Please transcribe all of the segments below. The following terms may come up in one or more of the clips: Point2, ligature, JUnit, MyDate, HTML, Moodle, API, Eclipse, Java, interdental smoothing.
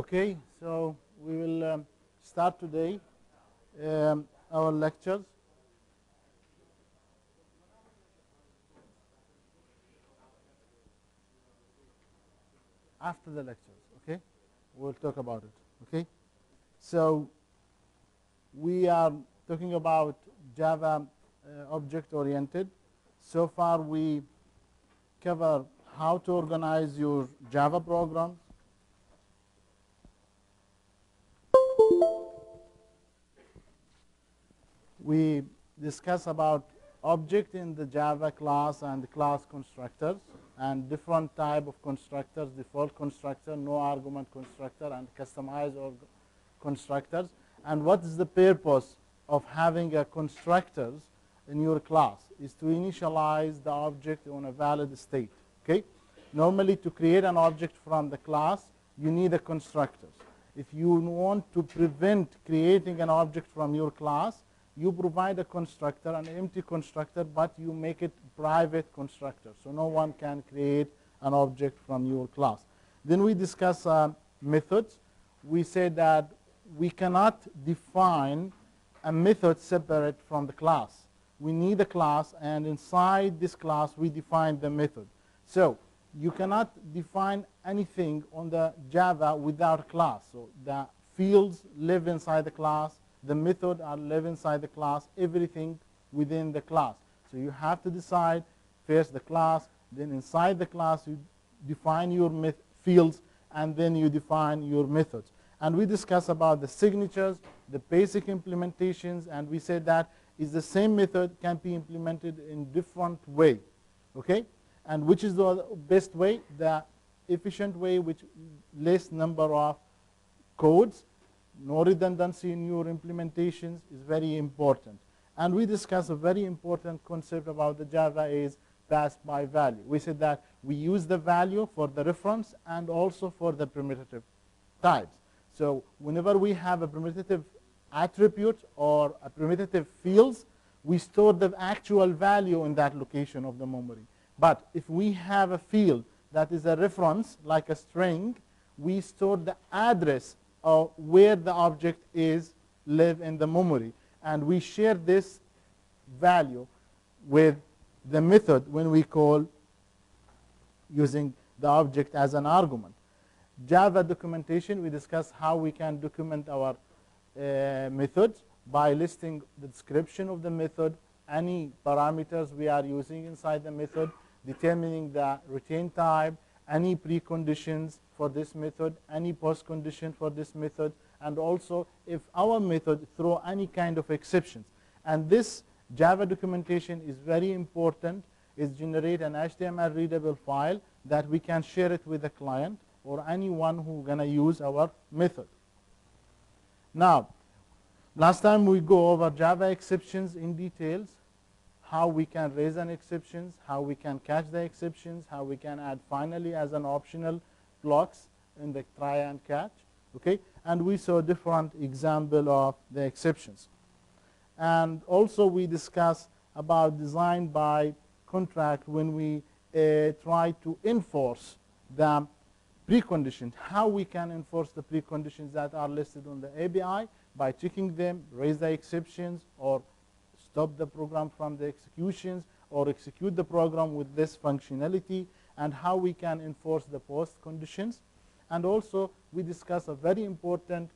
Okay, so we will start today our lectures. After the lectures, okay, we'll talk about it. Okay, so we are talking about Java object-oriented. So far, we cover how to organize your Java programs, we discuss about object in the Java class and class constructors and different type of constructors, default constructor, no argument constructor, and customized constructors, and what is the purpose of having a constructors in your class is to initialize the object on a valid state. Okay, normally to create an object from the class you need a constructors. If you want to prevent creating an object from your class, you provide a constructor, an empty constructor, but you make it private constructor, so no one can create an object from your class. Then we discuss methods. We say that we cannot define a method separate from the class. We need a class, and inside this class we define the method. So you cannot define anything on the Java without class. So the fields live inside the class, the method are live inside the class, everything within the class. So you have to decide first the class, then inside the class you define your fields, and then you define your methods. And we discuss about the signatures, the basic implementations, and we said that is the same method can be implemented in different way. Okay? And which is the best way? The efficient way with less number of codes. No redundancy in your implementations is very important. And we discuss a very important concept about the Java is passed by value. We said that we use the value for the reference and also for the primitive types. So whenever we have a primitive attribute or a primitive fields, we store the actual value in that location of the memory. But if we have a field that is a reference, like a string, we store the address of where the object is live in the memory. And we share this value with the method when we call using the object as an argument. Java documentation, we discuss how we can document our methods by listing the description of the method, any parameters we are using inside the method, determining the return type, any preconditions for this method, any postcondition for this method, and also if our method throw any kind of exceptions. And this Java documentation is very important. It generates an HTML readable file that we can share it with the client or anyone who gonna use our method. Now, last time we go over Java exceptions in details, how we can raise an exceptions, how we can catch the exceptions, how we can add finally as an optional blocks in the try and catch, okay? And we saw different example of the exceptions. And also we discuss about design by contract when we try to enforce the preconditions, how we can enforce the preconditions that are listed on the API by checking them, raise the exceptions, or stop the program from the executions, or execute the program with this functionality, and how we can enforce the post conditions. And also we discuss a very important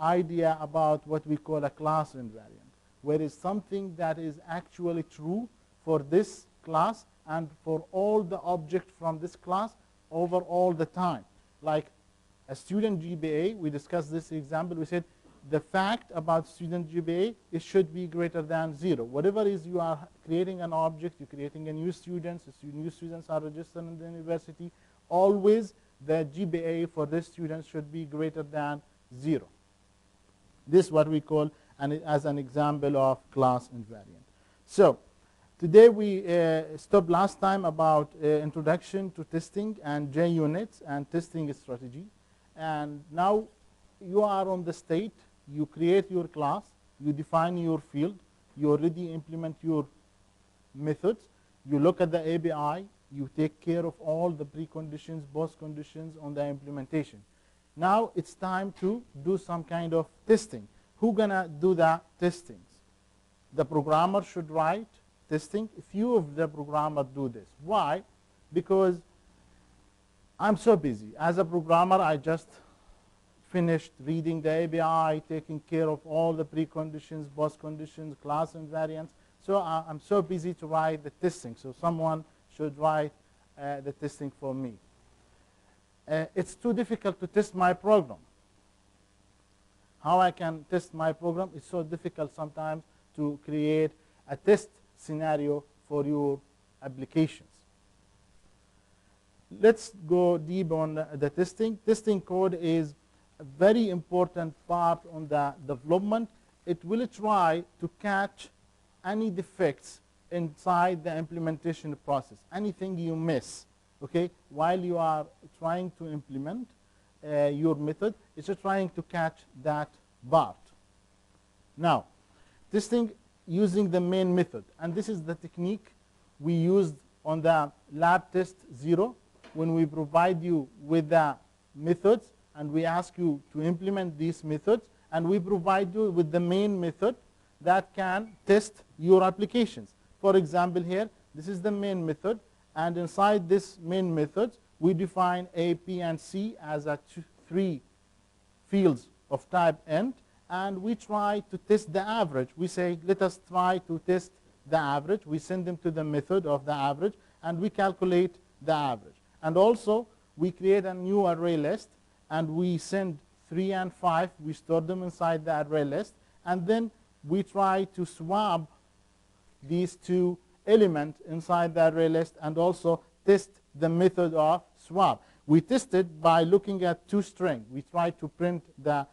idea about what we call a class invariant, where is something that is actually true for this class and for all the objects from this class over all the time. Like a student GPA, we discussed this example, we said the fact about student GPA, it should be greater than 0. Whatever is you are creating an object, you're creating a new students, new students are registered in the university, always the GPA for this student should be greater than 0. This is what we call as an example of class invariant. So today we stopped last time about introduction to testing and JUnit and testing strategy. And now you are on the state. You create your class, you define your field, you already implement your methods, you look at the API, you take care of all the preconditions, post conditions on the implementation. Now it's time to do some kind of testing. Who's going to do the testing? The programmer should write testing. Few of the programmers do this. Why? Because I'm so busy. As a programmer, I just finished reading the API, taking care of all the preconditions, boss conditions, class invariants. So I'm so busy to write the testing. So someone should write the testing for me. It's too difficult to test my program. How I can test my program? It's so difficult sometimes to create a test scenario for your applications. Let's go deep on the testing. Testing code is a very important part on the development. It will try to catch any defects inside the implementation process, anything you miss. Okay, while you are trying to implement your method, it's trying to catch that part. Now, testing using the main method, and this is the technique we used on the lab test 0 when we provide you with the methods and we ask you to implement these methods, and we provide you with the main method that can test your applications. For example, here, this is the main method, and inside this main method, we define A, P, and C as three fields of type int, and we try to test the average. We say, let us try to test the average. We send them to the method of the average, and we calculate the average. And also, we create a new array list, and we send 3 and 5. We store them inside the array list, and then we try to swap these two element inside the array list and also test the method of swap. We test it by looking at two strings. We try to print the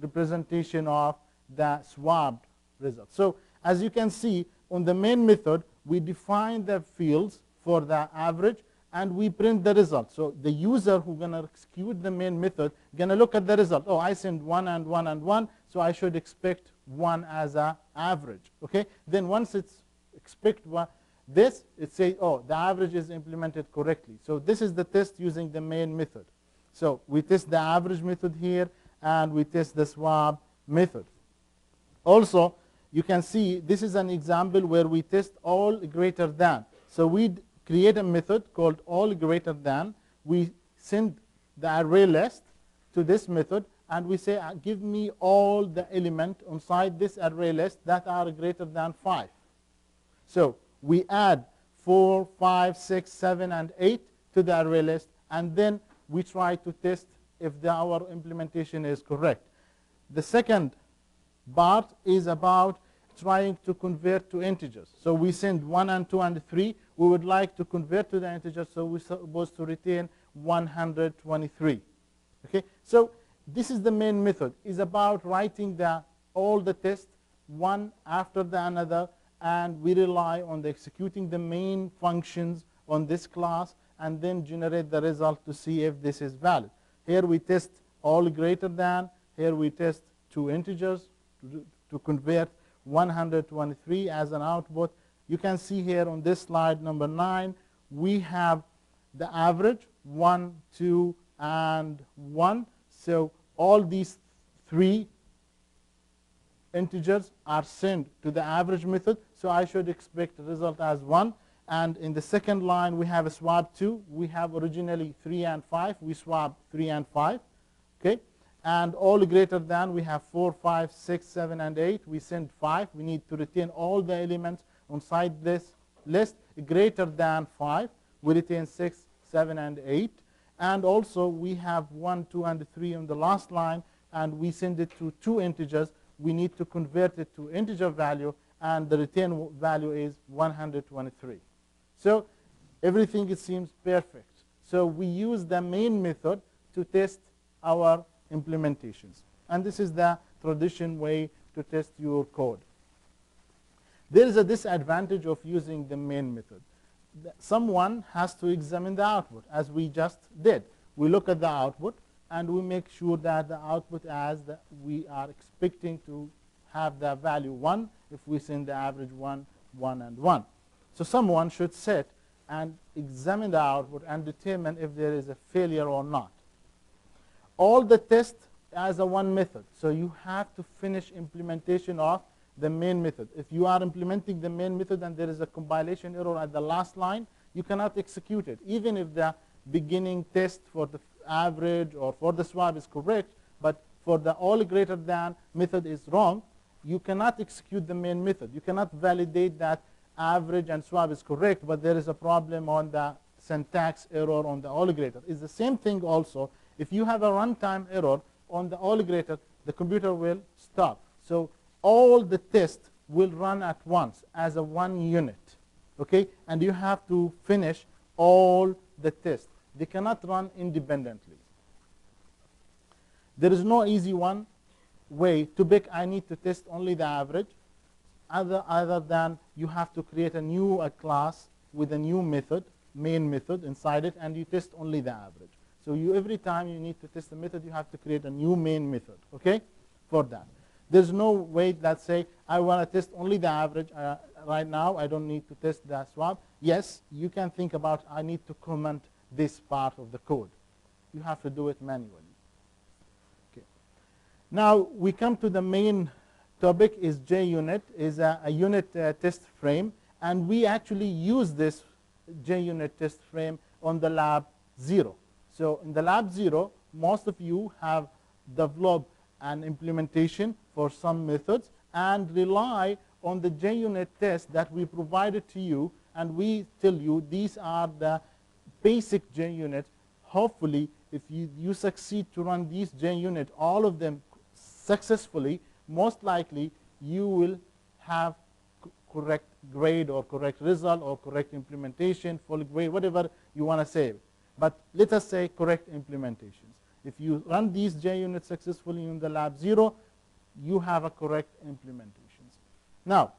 representation of the swapped result. So as you can see, on the main method, we define the fields for the average and we print the result. So the user who's going to execute the main method going to look at the result. Oh, I send 1 and 1 and 1, so I should expect 1 as an average. Okay? Then once it's expect this, it says, oh, the average is implemented correctly. So this is the test using the main method. So we test the average method here, and we test the swap method. Also, you can see this is an example where we test all greater than. So we create a method called all greater than. We send the array list to this method, and we say, give me all the elements inside this array list that are greater than 5. So we add 4, 5, 6, 7, and 8 to the array list, and then we try to test if our implementation is correct. The second part is about trying to convert to integers. So we send 1 and 2 and 3. We would like to convert to the integers, so we're supposed to retain 123. Okay? So this is the main method. It's about writing all the tests one after the another, and we rely on the executing the main functions on this class and then generate the result to see if this is valid. Here we test all greater than. Here we test two integers to convert 123 as an output. You can see here on this slide number 9, we have the average 1, 2, and 1. So all these three integers are sent to the average method, so I should expect the result as 1. And in the second line, we have a swap 2. We have originally 3 and 5. We swap 3 and 5. Okay? And all greater than, we have 4, 5, 6, 7, and 8. We send 5. We need to retain all the elements inside this list greater than 5. We retain 6, 7, and 8. And also, we have 1, 2, and 3 on the last line, and we send it to two integers. We need to convert it to integer value, and the return value is 123. So everything, it seems perfect. So we use the main method to test our implementations. And this is the traditional way to test your code. There is a disadvantage of using the main method. Someone has to examine the output, as we just did. We look at the output, and we make sure that the output we are expecting to have the value 1 if we send the average 1, 1, and 1. So someone should sit and examine the output and determine if there is a failure or not. all the tests as a one method. So you have to finish implementation of the main method. If you are implementing the main method and there is a compilation error at the last line, you cannot execute it. Even if the beginning test for the average or for the swap is correct, but for the all greater than method is wrong, you cannot execute the main method. You cannot validate that average and swap is correct, but there is a problem on the syntax error on the all greater. It's the same thing also. If you have a runtime error on the all greater, the computer will stop. So all the tests will run at once as a one unit. Okay? And you have to finish all the tests. They cannot run independently. There is no easy one way to pick, I need to test only the average, other than you have to create a new class with a new method, main method inside it, and you test only the average. So you, every time you need to test the method, you have to create a new main method, okay, for that. There's no way that say, I want to test only the average right now. I don't need to test the swap. Yes, you can think about, I need to comment this part of the code. You have to do it manually. Okay. Now, we come to the main topic is JUnit, is a unit test frame. And we actually use this JUnit test frame on the lab 0. So in the lab 0, most of you have developed an implementation for some methods and rely on the JUnit test that we provided to you, and we tell you these are the basic JUnit. Hopefully, if you succeed to run these JUnit, all of them successfully, most likely you will have correct grade or correct result or correct implementation, full grade, whatever you want to say. But let us say correct implementations. If you run these JUnit successfully in the lab 0, you have a correct implementations. Now,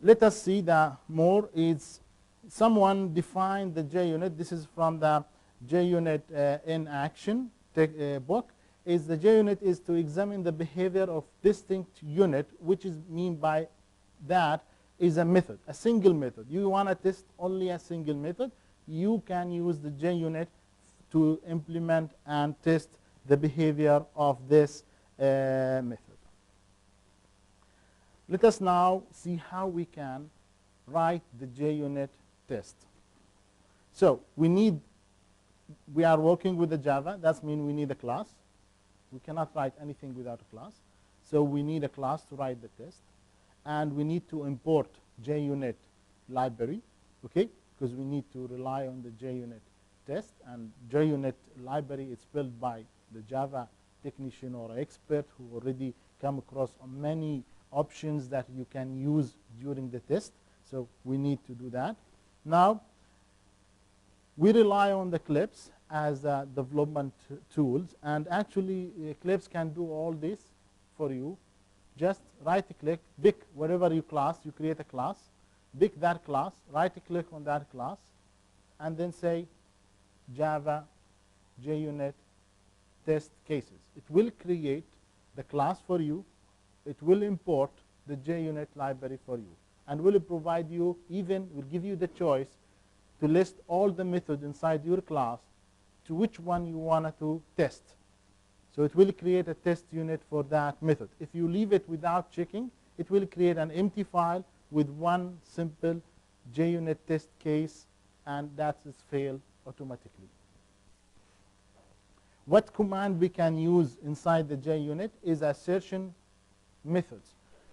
let us see the more. It's someone defined the JUnit. This is from the JUnit in action book. Is the JUnit is to examine the behavior of distinct unit, which is mean by that is a method, a single method. You want to test only a single method. You can use the JUnit to implement and test the behavior of this method. Let us now see how we can write the JUnit test. So we are working with the Java. That means we need a class. We cannot write anything without a class. So we need a class to write the test. And we need to import JUnit library, okay? Because we need to rely on the JUnit test, and JUnit library is built by the Java technician or expert who already come across many options that you can use during the test. So we need to do that. Now, we rely on the Eclipse as a development tools, and actually Eclipse can do all this for you. Just right click, pick whatever you class, you create a class, pick that class, right click on that class, and then say Java JUnit test cases. It will create the class for you. It will import the JUnit library for you, and will provide you, even will give you the choice to list all the methods inside your class to which one you want to test. So it will create a test unit for that method. If you leave it without checking, it will create an empty file with one simple JUnit test case, and that is failed automatically. What command we can use inside the JUnit is assertion methods.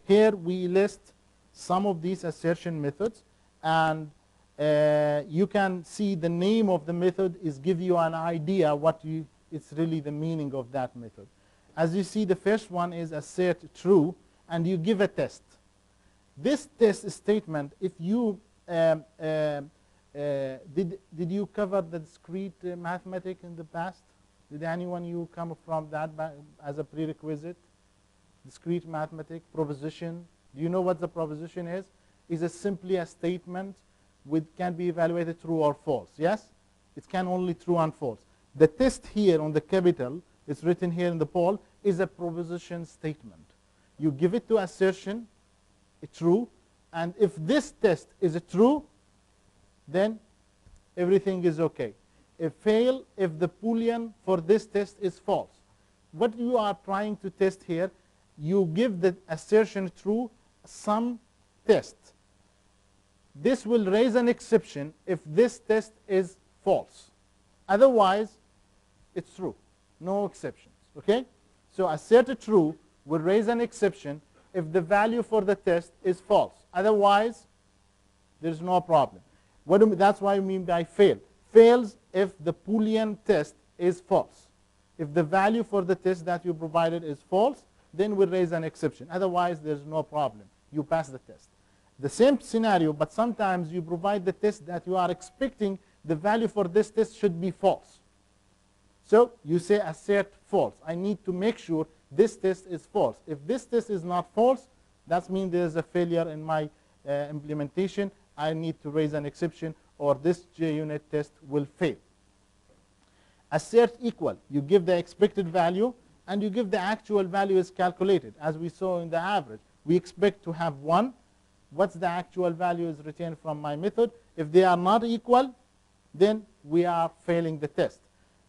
Here we list some of these assertion methods, and you can see the name of the method is give you an idea what it's really the meaning of that method. As you see, the first one is assert true, and you give a test. This test statement, if you did you cover the discrete mathematics in the past? Did anyone you come from that as a prerequisite? Discrete mathematics, proposition. Do you know what the proposition is? Is it simply a statement which can be evaluated true or false? Yes? It can only true and false. The test here on the capital, it's written here in the poll, is a proposition statement. You give it to assertion, true, and if this test is true, then everything is okay. a fail if the Boolean for this test is false. What you are trying to test here, you give the assertion true some test. This will raise an exception if this test is false. Otherwise, it's true. No exceptions. Okay? So asserted true will raise an exception if the value for the test is false. Otherwise, there's no problem. What do we, that's why I mean by fail. Fails if the Boolean test is false. If the value for the test that you provided is false, then we'll raise an exception. Otherwise, there's no problem. You pass the test. The same scenario, but sometimes you provide the test that you are expecting the value for this test should be false. So you say assert false. I need to make sure this test is false. If this test is not false, that means there's a failure in my implementation. I need to raise an exception or this JUnit test will fail. Assert equal. You give the expected value and you give the actual value is calculated. As we saw in the average, we expect to have 1. What's the actual value is returned from my method. If they are not equal, then we are failing the test.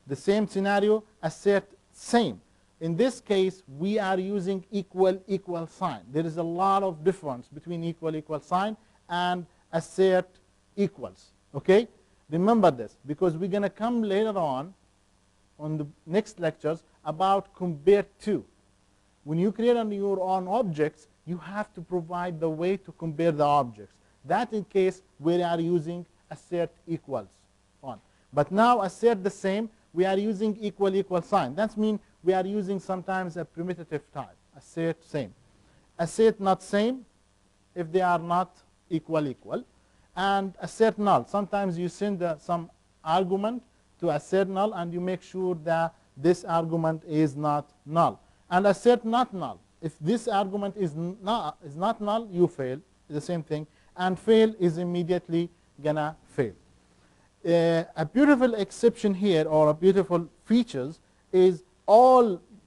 The same scenario, assert same. In this case, we are using equal, equal sign. There is a lot of difference between equal, equal sign and assert equals. Okay? Remember this, because we're going to come later on the next lectures, about compare to. When you create on your own objects, you have to provide the way to compare the objects. That in case we are using assert equals on. But now assert the same, we are using equal equal sign. That means we are using sometimes a primitive type, assert same. Assert not same if they are not equal equal. And assert null, sometimes you send some argument to assert null and you make sure that this argument is not null. And assert not null. If this argument is not null, you fail. The same thing. And fail is immediately gonna fail. A beautiful exception here or a beautiful features is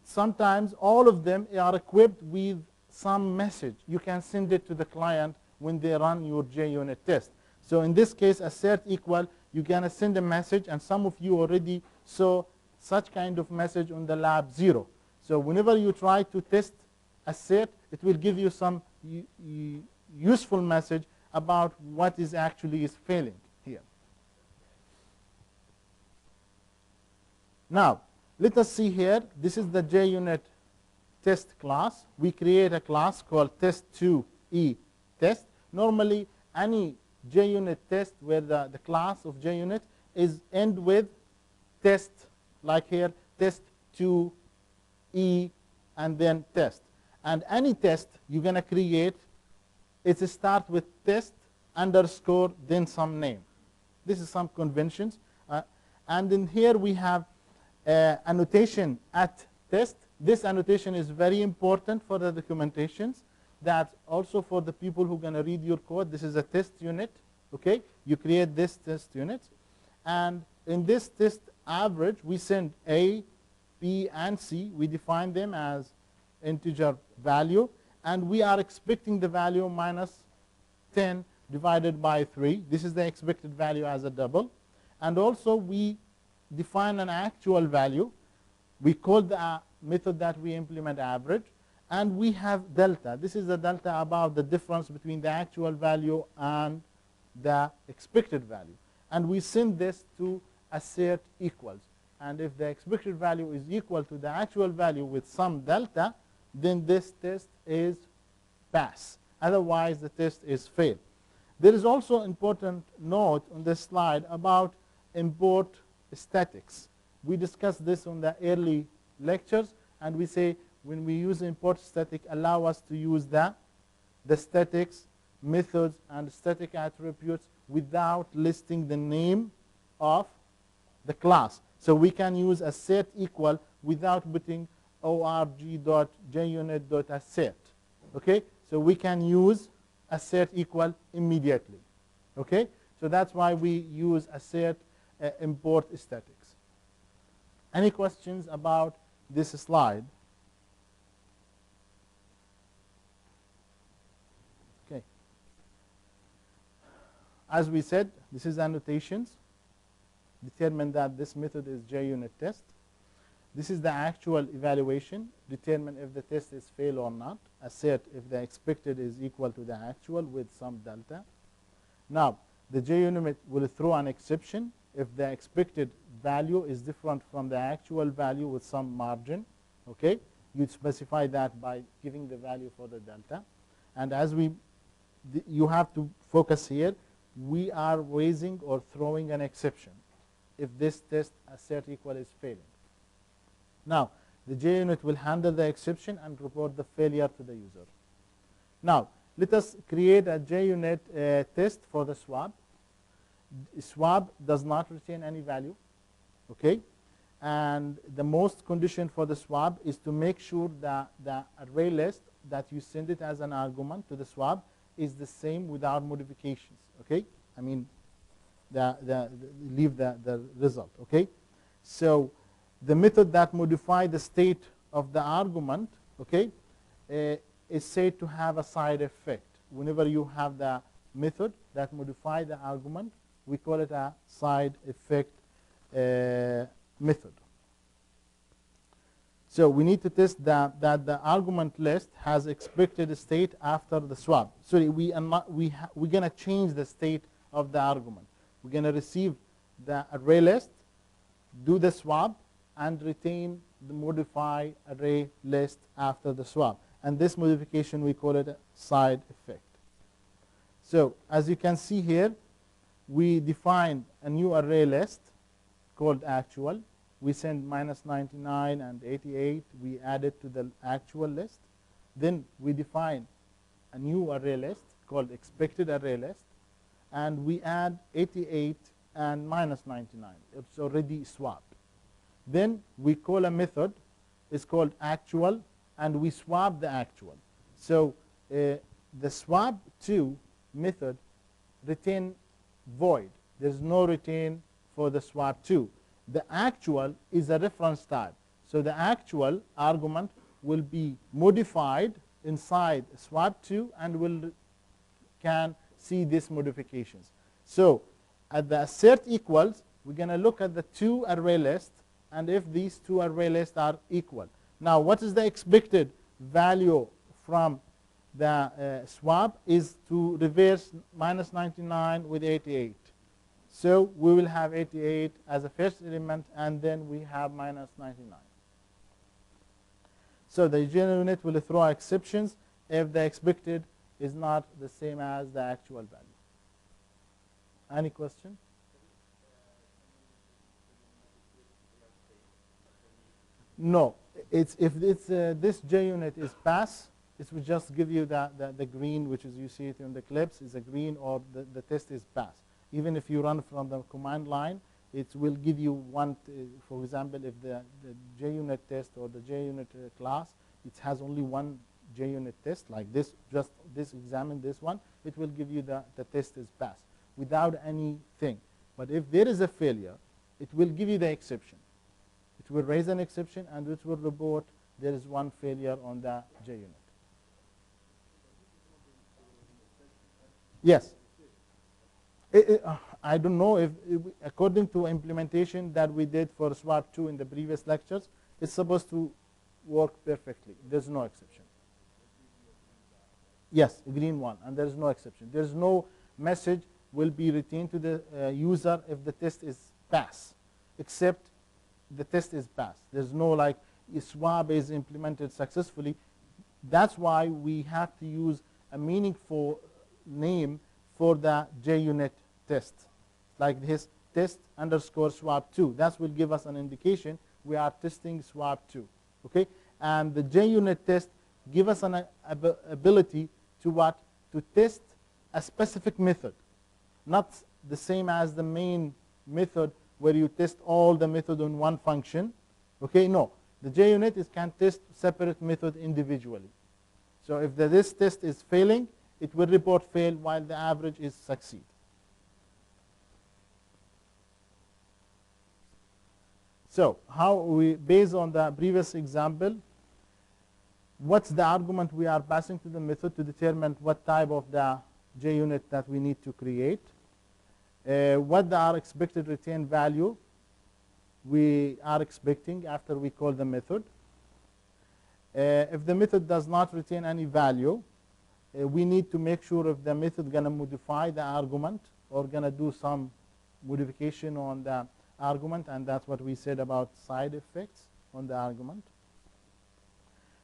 sometimes all of them are equipped with some message. You can send it to the client when they run your JUnit test. So in this case, assert equal, you're gonna send a message, and some of you already saw such kind of message on the lab 0. So whenever you try to test assert, it will give you some useful message about what is actually is failing here. Now, let us see here. This is the JUnit test class. We create a class called test2e_test. Normally, any JUnit test where the class of JUnit is end with test. Like here, test2e, and then test. And any test you're going to create, it starts with test_, then some name. This is some conventions. And in here we have annotation at test. This annotation is very important for the documentations. That also for the people who are going to read your code, this is a test unit. Okay? You create this test unit. And in this test average, we send A, B, and C. We define them as integer value. And we are expecting the value minus 10 divided by 3. This is the expected value as a double. And also, we define an actual value. We call the method that we implement average. And we have delta. This is the delta about the difference between the actual value and the expected value. And we send this to assert equals, and if the expected value is equal to the actual value with some delta, then this test is pass. Otherwise, the test is fail. There is also important note on this slide about import statics. We discussed this on the early lectures, and we say when we use import static, allow us to use the statics, methods, and static attributes without listing the name of the class. So we can use assert equal without putting org.junit.assert. Okay? So we can use assert equal immediately. Okay? So that's why we use assert import statics. Any questions about this slide? Okay. As we said, this is annotations. determine that this method is JUnit test. This is the actual evaluation. Determine if the test is fail or not. Assert if the expected is equal to the actual with some delta. Now, the JUnit will throw an exception if the expected value is different from the actual value with some margin. Okay, you specify that by giving the value for the delta. And as you have to focus here, we are raising or throwing an exception if this test assert equal is failing. Now, the JUnit will handle the exception and report the failure to the user. Now, let us create a JUnit test for the swap. Swap does not retain any value, okay? And the most condition for the swap is to make sure that the array list that you send it as an argument to the swap is the same without modifications, okay? I mean, leave the result, okay? So, the method that modifies the state of the argument, okay, is said to have a side effect. Whenever you have the method that modifies the argument, we call it a side effect method. So we need to test that the argument list has expected state after the swap. Sorry, we're going to change the state of the argument. We're going to receive the array list, do the swap, and retain the modify array list after the swap. And this modification, we call it a side effect. So as you can see here, we define a new array list called actual. We send -99 and 88. We add it to the actual list. Then we define a new array list called expected array list. And we add 88 and -99. It's already swapped. Then we call a method, it's called actual, and we swap the actual. So the swap to method return void. There's no return for the swap to. The actual is a reference type. So the actual argument will be modified inside swap to and can see these modifications. So at the assert equals, we're going to look at the two array list, and if these two array lists are equal. Now, what is the expected value from the swap is to reverse -99 with 88. So we will have 88 as a first element, and then we have -99. So the JUnit will throw exceptions if the expected is not the same as the actual value. Any question? No, if this JUnit is pass, it will just give you the green, which is you see it in the Eclipse, is a green, or the test is pass. Even if you run from the command line, it will give you one, for example, if the JUnit test or the JUnit class, it has only one JUnit test like this, just this examine this one, it will give you the test is pass without anything. But if there is a failure, it will give you the exception. It will raise an exception, and it will report there is one failure on the JUnit. Yes. I don't know if, according to implementation that we did for swap 2 in the previous lectures, it's supposed to work perfectly. There's no exception. Yes, green one, and there's no exception. There's no message will be retained to the user if the test is pass, except the test is passed. There's no like swap is implemented successfully. That's why we have to use a meaningful name for the JUnit test, like this test _ swap 2. That will give us an indication we are testing swap 2. Okay, and the JUnit test give us an ability to what? To test a specific method, not the same as the main method, where you test all the method on one function. Okay, no. The JUnit can test separate method individually. So if this test is failing, it will report fail while the average is succeed. So how we, based on the previous example, what's the argument we are passing to the method to determine what type of the JUnit that we need to create? what the are expected return value we are expecting after we call the method. If the method does not retain any value, we need to make sure if the method going to modify the argument or going to do some modification on the argument, and that's what we said about side effects on the argument.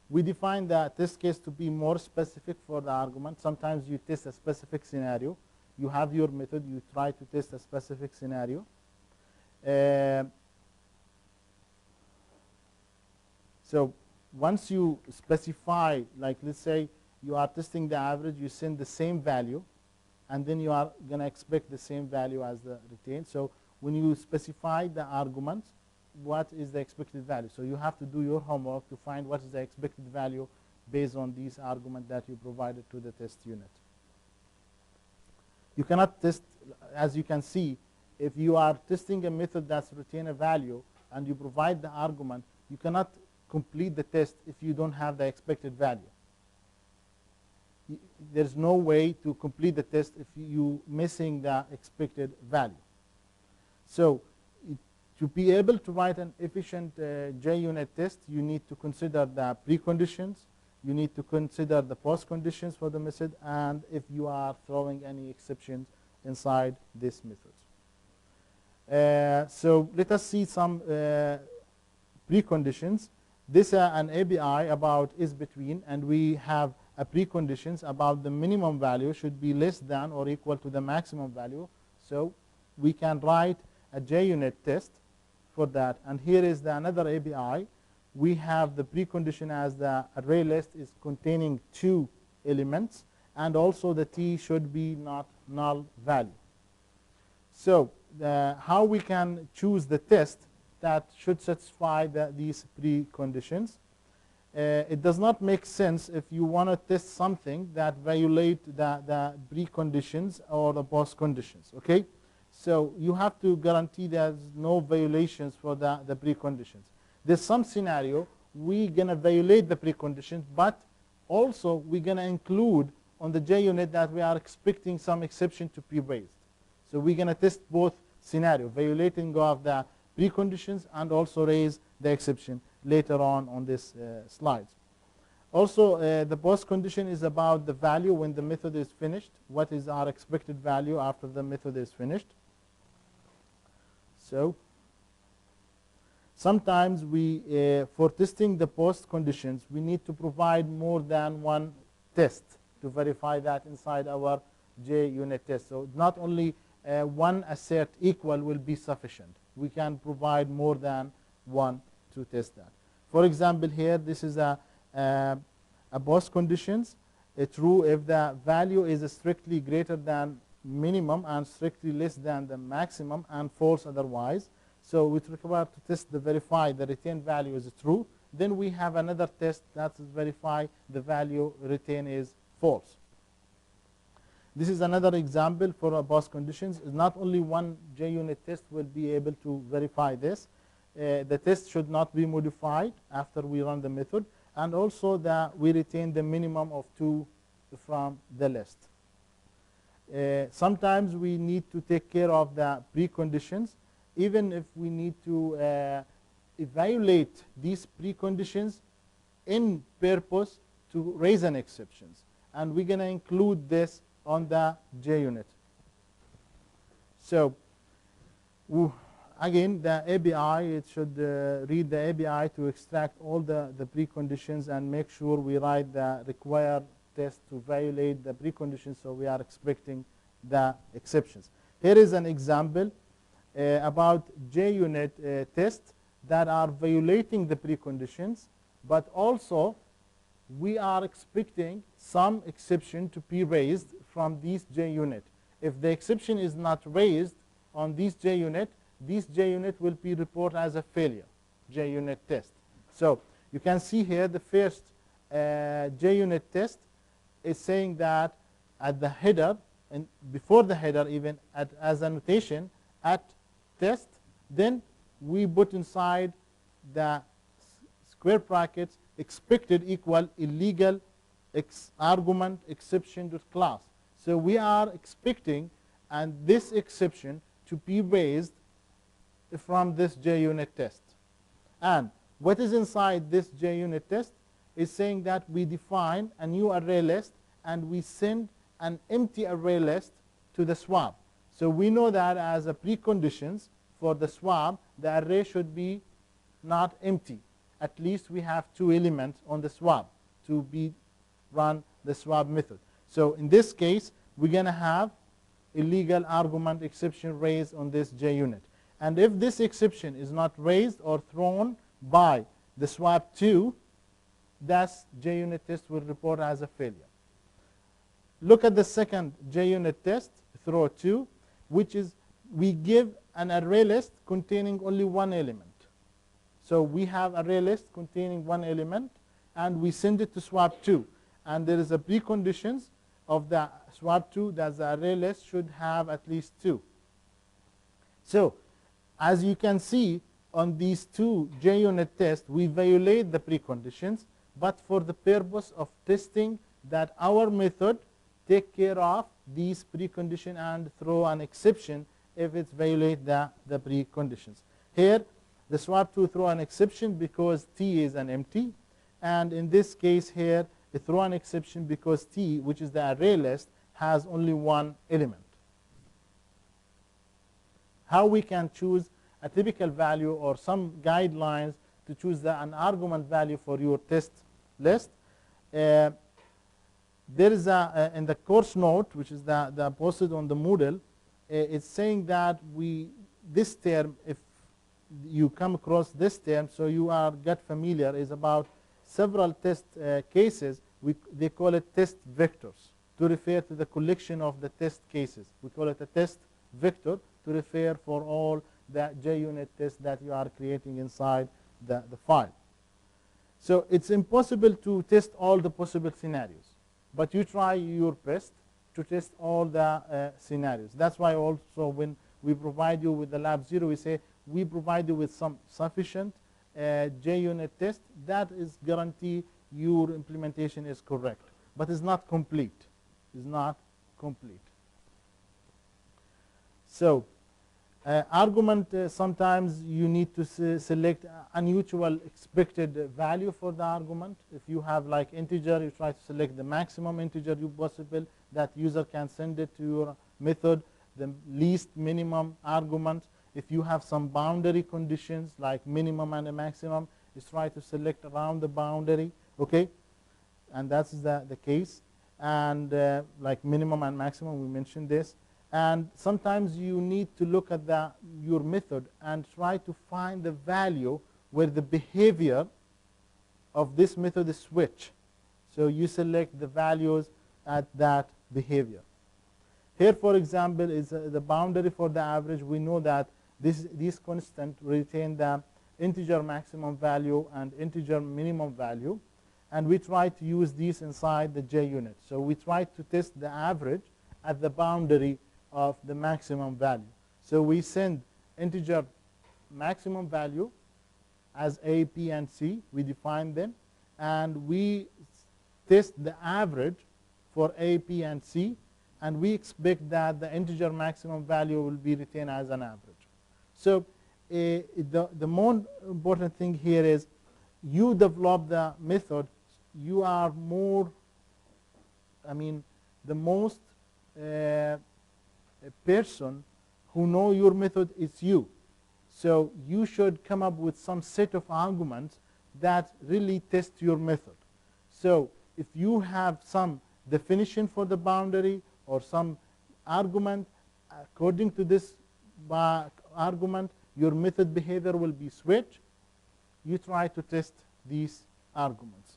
We define the test case to be more specific for the argument. Sometimes you test a specific scenario. You have your method, you try to test a specific scenario. So once you specify, like let's say you are testing the average, you send the same value, and then you are going to expect the same value as the retained. So when you specify the arguments, what is the expected value? So you have to do your homework to find what is the expected value based on these arguments that you provided to the test unit. You cannot test, as you can see, if you are testing a method that's retain a value and you provide the argument, you cannot complete the test if you don't have the expected value. There's no way to complete the test if you're missing the expected value. So to be able to write an efficient JUnit test, you need to consider the preconditions, you need to consider the post-conditions for the method, and if you are throwing any exceptions inside this method. So let us see some preconditions. This is an API about is between, and we have a preconditions about the minimum value should be less than or equal to the maximum value. So we can write a JUnit test for that. And here is the another API. We have the precondition as the array list is containing two elements, and also the T should be not null value. So how we can choose the test that should satisfy these preconditions. It does not make sense if you want to test something that violates the preconditions or the post conditions. Okay? So you have to guarantee there's no violations for the preconditions. There's some scenario we're going to violate the preconditions, but also we're going to include on the JUnit that we are expecting some exception to be raised. So we're going to test both scenarios, violating of the preconditions and also raise the exception later on this slide. Also, the post condition is about the value when the method is finished. What is our expected value after the method is finished? So sometimes we, for testing the post conditions, we need to provide more than one test to verify that inside our JUnit test. So not only one assert equal will be sufficient. We can provide more than one to test that. For example, here this is a post conditions, true if the value is strictly greater than minimum and strictly less than the maximum, and false otherwise. So we require to test the verify the return value is true. Then we have another test that is verify the value return is false. This is another example for a post conditions. Not only one JUnit test will be able to verify this. The test should not be modified after we run the method, and also that we retain the minimum of 2 from the list. Sometimes we need to take care of the preconditions. Even if we need to evaluate these preconditions in purpose to raise an exceptions, and we're going to include this on the JUnit. So again, the API, it should read the API to extract all the preconditions and make sure we write the required test to violate the preconditions, so we are expecting the exceptions. Here is an example about JUnit tests that are violating the preconditions, but also we are expecting some exception to be raised from these JUnit. If the exception is not raised on these JUnit will be reported as a failure JUnit test. So you can see here the first JUnit test is saying that at the header, and before the header even, as a notation at test, then we put inside the square brackets expected equal illegal argument exception to class. So we are expecting and this exception to be raised from this JUnit test. And what is inside this JUnit test is saying that we define a new array list and we send an empty array list to the swap. So we know that as a preconditions for the swap, the array should be not empty. At least we have two elements on the swap to be run the swap method. So in this case, we're going to have illegal argument exception raised on this JUnit. And if this exception is not raised or thrown by the swap 2, that's JUnit test will report as a failure. Look at the second JUnit test, throw 2, which is we give an array list containing only one element. So we have array list containing one element, and we send it to swap 2. And there is a preconditions of the swap 2 that the array list should have at least 2. So as you can see, on these two JUnit tests, we violate the preconditions, but for the purpose of testing that our method take care of these preconditions and throw an exception if it violates the preconditions. Here, the swap 2 throw an exception because T is an empty, and in this case here, it throw an exception because T, which is the array list, has only one element. How we can choose a typical value or some guidelines to choose an argument value for your test list. There is in the course note, which is the posted on the Moodle, it's saying that this term, if you come across this term, so you are get familiar, is about several test cases. They call it test vectors to refer to the collection of the test cases. We call it a test vector to refer for all that JUnit test that you are creating inside the file. So it's impossible to test all the possible scenarios, but you try your best to test all the scenarios. That's why also when we provide you with the lab 0, we say we provide you with some sufficient JUnit test that is guarantee your implementation is correct, but it's not complete. It's not complete. So argument, sometimes you need to select unusual expected value for the argument. If you have like integer, you try to select the maximum integer possible that user can send it to your method, the least minimum argument. If you have some boundary conditions like minimum and a maximum, you try to select around the boundary, okay? And that's the case. And like minimum and maximum, we mentioned this. And sometimes you need to look at your method and try to find the value where the behavior of this method is switched. So you select the values at that behavior. Here, for example, is the boundary for the average. We know that these constants retain the integer maximum value and integer minimum value. And we try to use these inside the JUnit. So we try to test the average at the boundary of the maximum value. So we send integer maximum value as A, P, and C. We define them, and we test the average for A, P, and C, and we expect that the integer maximum value will be retained as an average. So the more important thing here is you develop the method. You are more, the most a person who knows your method is you. So you should come up with some set of arguments that really test your method. So if you have some definition for the boundary or some argument, according to this argument, your method behavior will be switched. You try to test these arguments.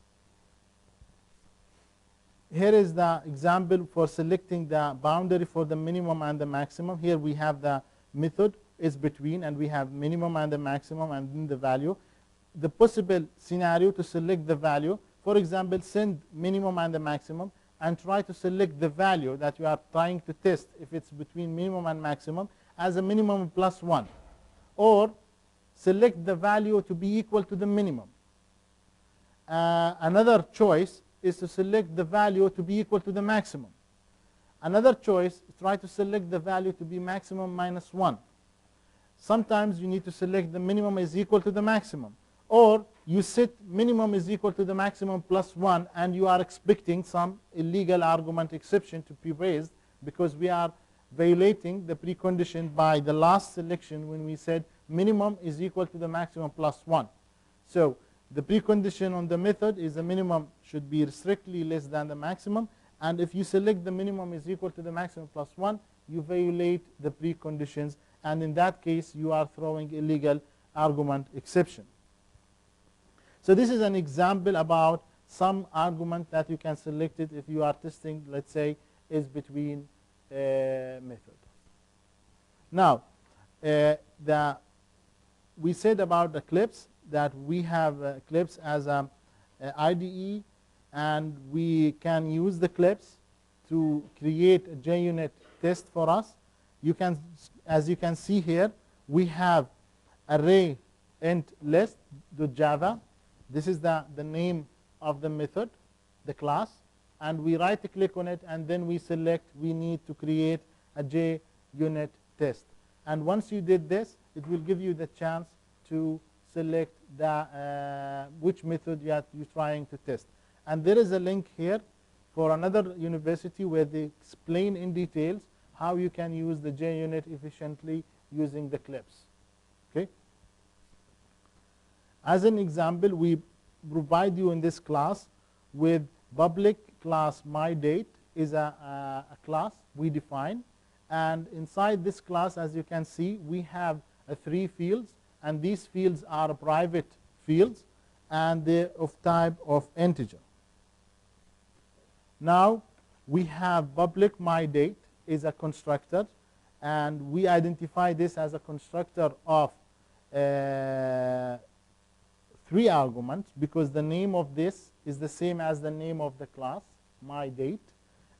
Here is the example for selecting the boundary for the minimum and the maximum. Here we have the method is between, and we have minimum and the maximum and then the value. The possible scenario to select the value, for example, send minimum and the maximum and try to select the value that you are trying to test if it's between minimum and maximum as a minimum plus 1. Or select the value to be equal to the minimum. Another choice is to select the value to be equal to the maximum. Another choice, try to select the value to be maximum minus 1. Sometimes you need to select the minimum is equal to the maximum. Or you set minimum is equal to the maximum plus 1, and you are expecting some illegal argument exception to be raised, because we are violating the precondition by the last selection when we said minimum is equal to the maximum plus 1. So the precondition on the method is the minimum should be strictly less than the maximum, and if you select the minimum is equal to the maximum plus 1, you violate the preconditions, and in that case you are throwing illegal argument exception. So this is an example about some argument that you can select it if you are testing, let's say, is between method. Now, we said about Eclipse, that we have Eclipse as an IDE, and we can use the Eclipse to create a JUnit test for us. You can, as you can see here, we have array int list .java. This is the name of the method, the class, and we right click on it, and then we select we need to create a JUnit test. And once you did this, it will give you the chance to select the, which method you're trying to test. And there is a link here for another university where they explain in details how you can use the JUnit efficiently using the Eclipse. Okay? As an example, we provide you in this class with public class MyDate is a class we define, and inside this class, as you can see, we have 3 fields, and these fields are private fields, and they're of type of integer. Now we have public MyDate is a constructor, and we identify this as a constructor of 3 arguments, because the name of this is the same as the name of the class MyDate,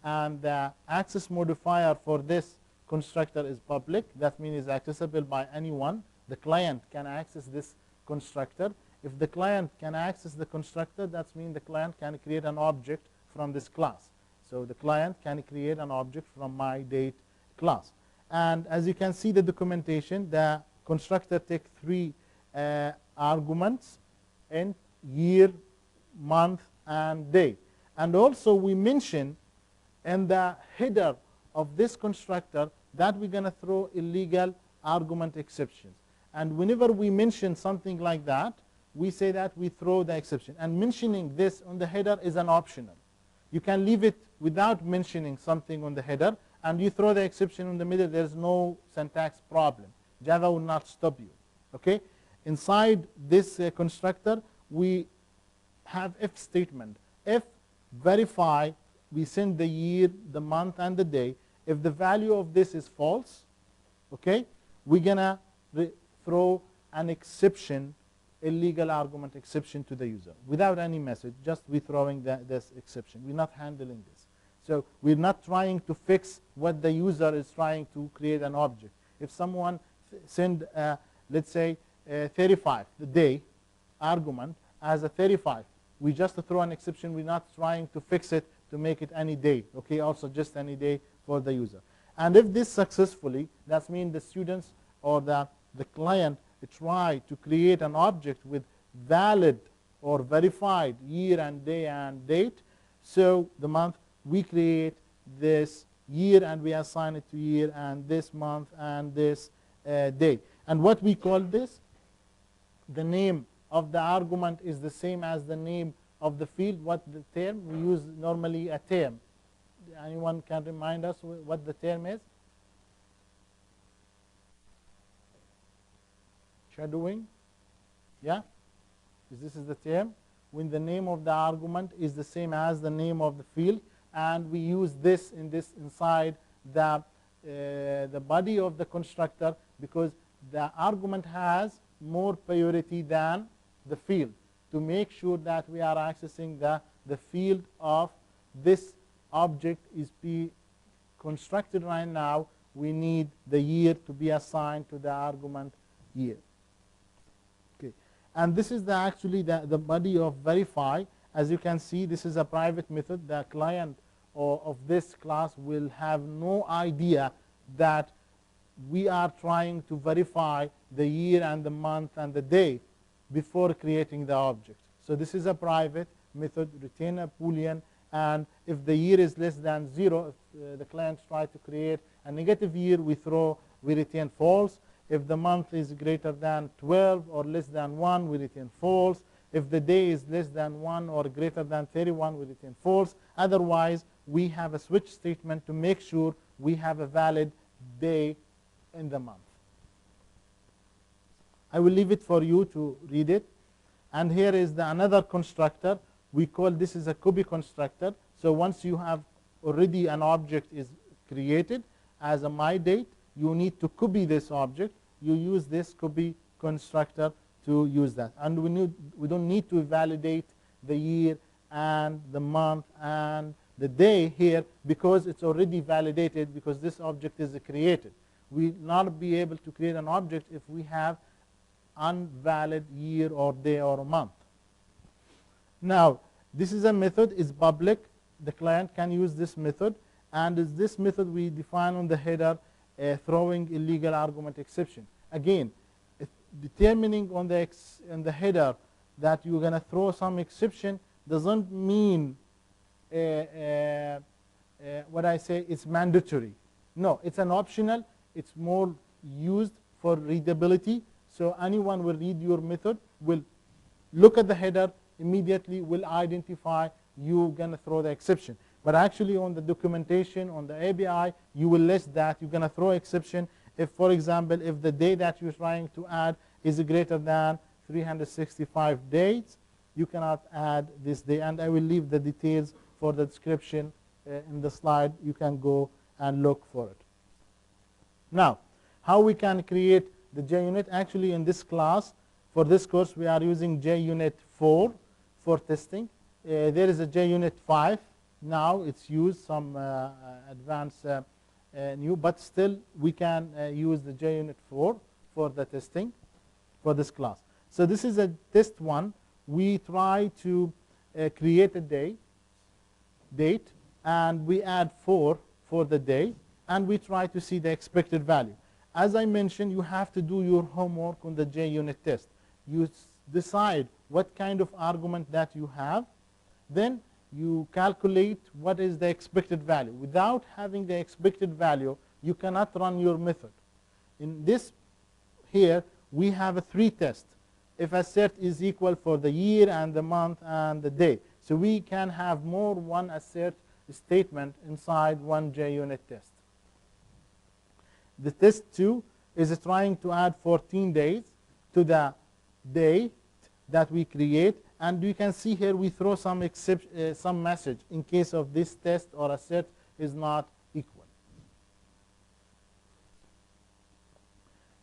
and the access modifier for this constructor is public. That means it's accessible by anyone. The client can access this constructor. If the client can access the constructor, that means the client can create an object from this class. So the client can create an object from MyDate class. And as you can see the documentation, the constructor takes 3 arguments, int, year, month, and day. And also we mention in the header of this constructor that we're going to throw illegal argument exceptions. And whenever we mention something like that, we say that we throw the exception. And mentioning this on the header is an optional. You can leave it without mentioning something on the header, and you throw the exception in the middle. There's no syntax problem. Java will not stop you. Okay? Inside this constructor, we have if statement. If verify, we send the year, the month, and the day. If the value of this is false, okay, we're going to throw an exception, illegal argument exception to the user without any message, just we're throwing this exception. We're not handling this. So we're not trying to fix what the user is trying to create an object. If someone send, let's say, 35, the day argument as a 35, we just throw an exception. We're not trying to fix it to make it any day, okay, also just any day for the user. And if this successfully, that means the students or the client try to create an object with valid or verified year and day and date. So the month, we create this year and we assign it to year, and this month and this day. And what we call this, the name of the argument is the same as the name of the field. What the term, we use normally a term. Anyone can remind us what the term is? Shadowing, yeah, this is the term, when the name of the argument is the same as the name of the field, and we use this in this inside the body of the constructor, because the argument has more priority than the field, to make sure that we are accessing the field of this object is being constructed right now. We need the year to be assigned to the argument year. Okay. And this is actually the body of verify. As you can see, this is a private method. The client of this class will have no idea that we are trying to verify the year and the month and the day before creating the object. So this is a private method, retain a Boolean, and if the year is less than 0, if the client tries to create a negative year, we retain false. If the month is greater than 12 or less than 1, we retain false. If the day is less than 1 or greater than 31, we retain false. Otherwise, we have a switch statement to make sure we have a valid day in the month. I will leave it for you to read it. And here is the another constructor. We call this is a copy constructor. So once you have already an object is created as a MyDate, you need to copy this object. You use this copy constructor to use that. And we don't need to validate the year and the month and the day here because it's already validated because this object is created. We will not be able to create an object if we have unvalid year or day or month. Now, this is a method, it's public. The client can use this method, and is this method we define on the header throwing illegal argument exception. Again, determining on the header that you're going to throw some exception doesn't mean what I say it's mandatory. No, it's an optional. It's more used for readability. So anyone will read your method, will look at the header, immediately will identify you're going to throw the exception. But actually on the documentation, on the API, you will list that you're going to throw exception if, for example, if the day that you're trying to add is greater than 365 days, you cannot add this day. And I will leave the details for the description in the slide. You can go and look for it. Now, how we can create the JUnit? Actually, in this class, for this course, we are using JUnit 4 for testing. There is a JUnit 5. Now it's used, some advanced new, but still we can use the JUnit 4 for the testing for this class. So this is a test one. We try to create a date, and we add 4 for the day, and we try to see the expected value. As I mentioned, you have to do your homework on the JUnit test. You decide what kind of argument that you have, then you calculate what is the expected value. Without having the expected value, you cannot run your method. In this here, we have a 3 test. If assert is equal for the year and the month and the day. So we can have more one assert statement inside one JUnit test. The test 2 is trying to add 14 days to the day that we create. And you can see here we throw some message in case of this test or assert is not equal.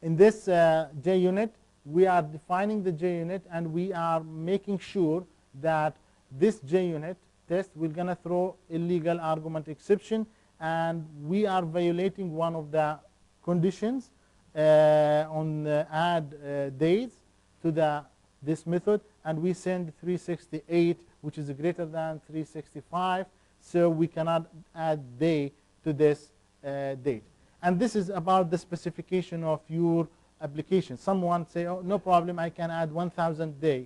In this JUnit, we are defining the JUnit, and we are making sure that this JUnit test we're going to throw illegal argument exception, and we are violating one of the conditions on the add days to this method, and we send 368, which is greater than 365, so we cannot add day to this date. And this is about the specification of your application. Someone say, oh, no problem, I can add 1,000 day,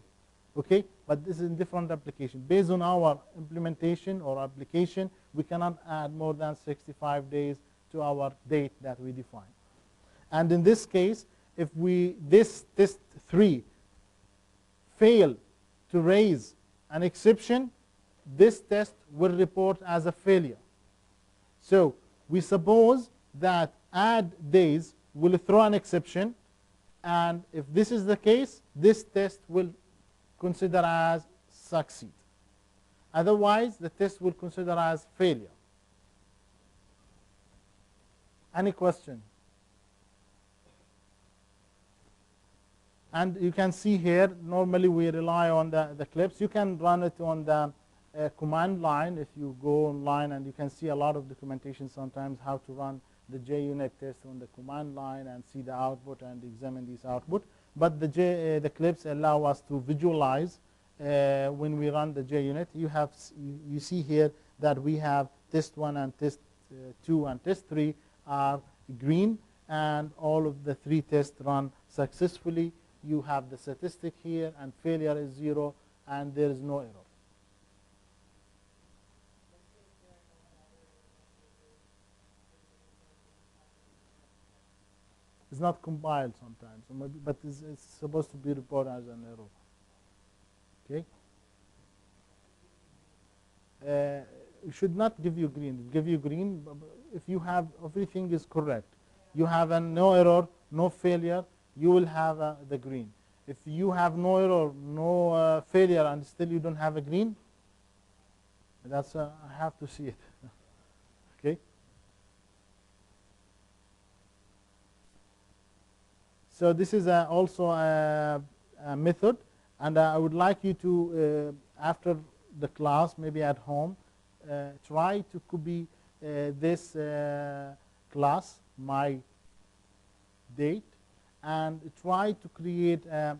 okay? But this is a different application. Based on our implementation or application, we cannot add more than 65 days to our date that we define. And in this case, if this test 3 fail to raise an exception, this test will report as a failure. So we suppose that add days will throw an exception, and if this is the case, this test will consider as succeed. Otherwise, the test will consider as failure. Any question? And you can see here, normally we rely on the clips. You can run it on the command line. If you go online, and you can see a lot of documentation sometimes how to run the JUnit test on the command line and see the output and examine these output. But the clips allow us to visualize when we run the JUnit. You see here that we have test 1 and test 2 and test 3 are green, and all of the 3 tests run successfully. You have the statistic here, and failure is 0, and there is no error. It's not compiled sometimes, but it's supposed to be reported as an error. Okay. It should not give you green. It will give you green if you have everything is correct. You have a no error, no failure, you will have the green. If you have no error, no failure, and still you don't have a green, that's I have to see it. Okay. So this is also a method, and I would like you to, after the class, maybe at home, try to copy this class, MyDate, and try to create a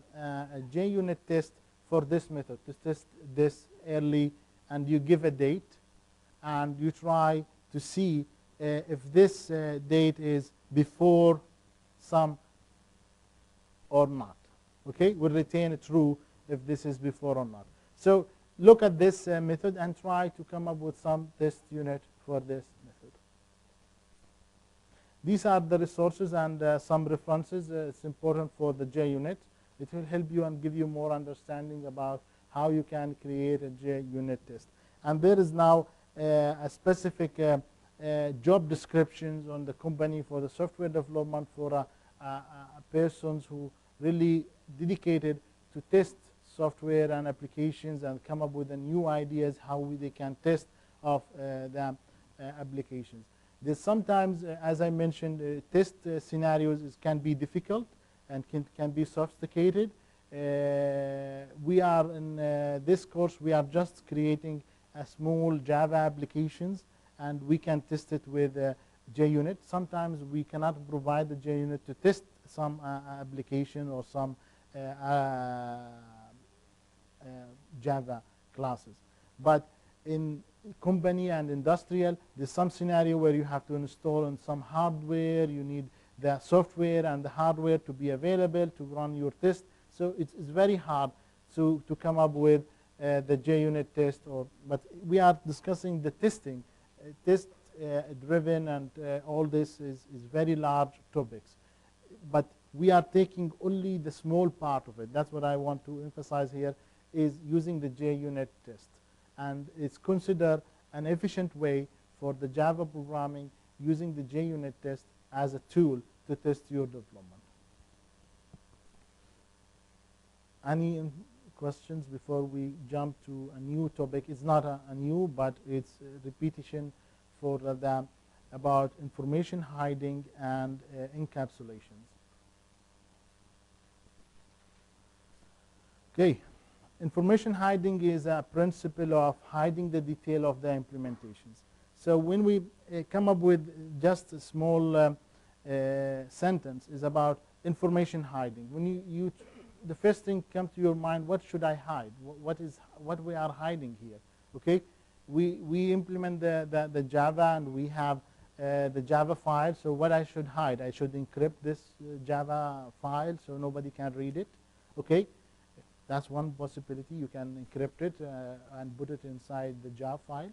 JUnit test for this method, to test this early, and you give a date, and you try to see if this date is before some or not. Okay, we'll retain true if this is before or not. So look at this method and try to come up with some test unit for this method. These are the resources and some references. It's important for the JUnit. It will help you and give you more understanding about how you can create a JUnit test. And there is now a specific job descriptions on the company for the software development for persons who really dedicated to test software and applications and come up with the new ideas how they can test of the applications. There's sometimes, as I mentioned, test scenarios can be difficult and can be sophisticated. We are in this course, we are just creating a small Java applications, and we can test it with JUnit. Sometimes we cannot provide the JUnit to test some application or some Java classes. But in company and industrial, there's some scenario where you have to install on some hardware, you need the software and the hardware to be available to run your test. So it's very hard to come up with the JUnit test, but we are discussing the testing. Test driven and all this is very large topics. But we are taking only the small part of it. That's what I want to emphasize here, is using the JUnit test. And it's considered an efficient way for the Java programming using the JUnit test as a tool to test your development. Any questions before we jump to a new topic? It's not a new, but it's repetition for the, about information hiding and encapsulations. Okay, information hiding is a principle of hiding the detail of the implementations. So when we come up with just a small sentence, is about information hiding. When you the first thing comes to your mind, what should I hide? What we are hiding here? Okay, we implement the Java, and we have the Java file. So what I should hide? I should encrypt this Java file so nobody can read it. Okay. That's one possibility. You can encrypt it and put it inside the jar files.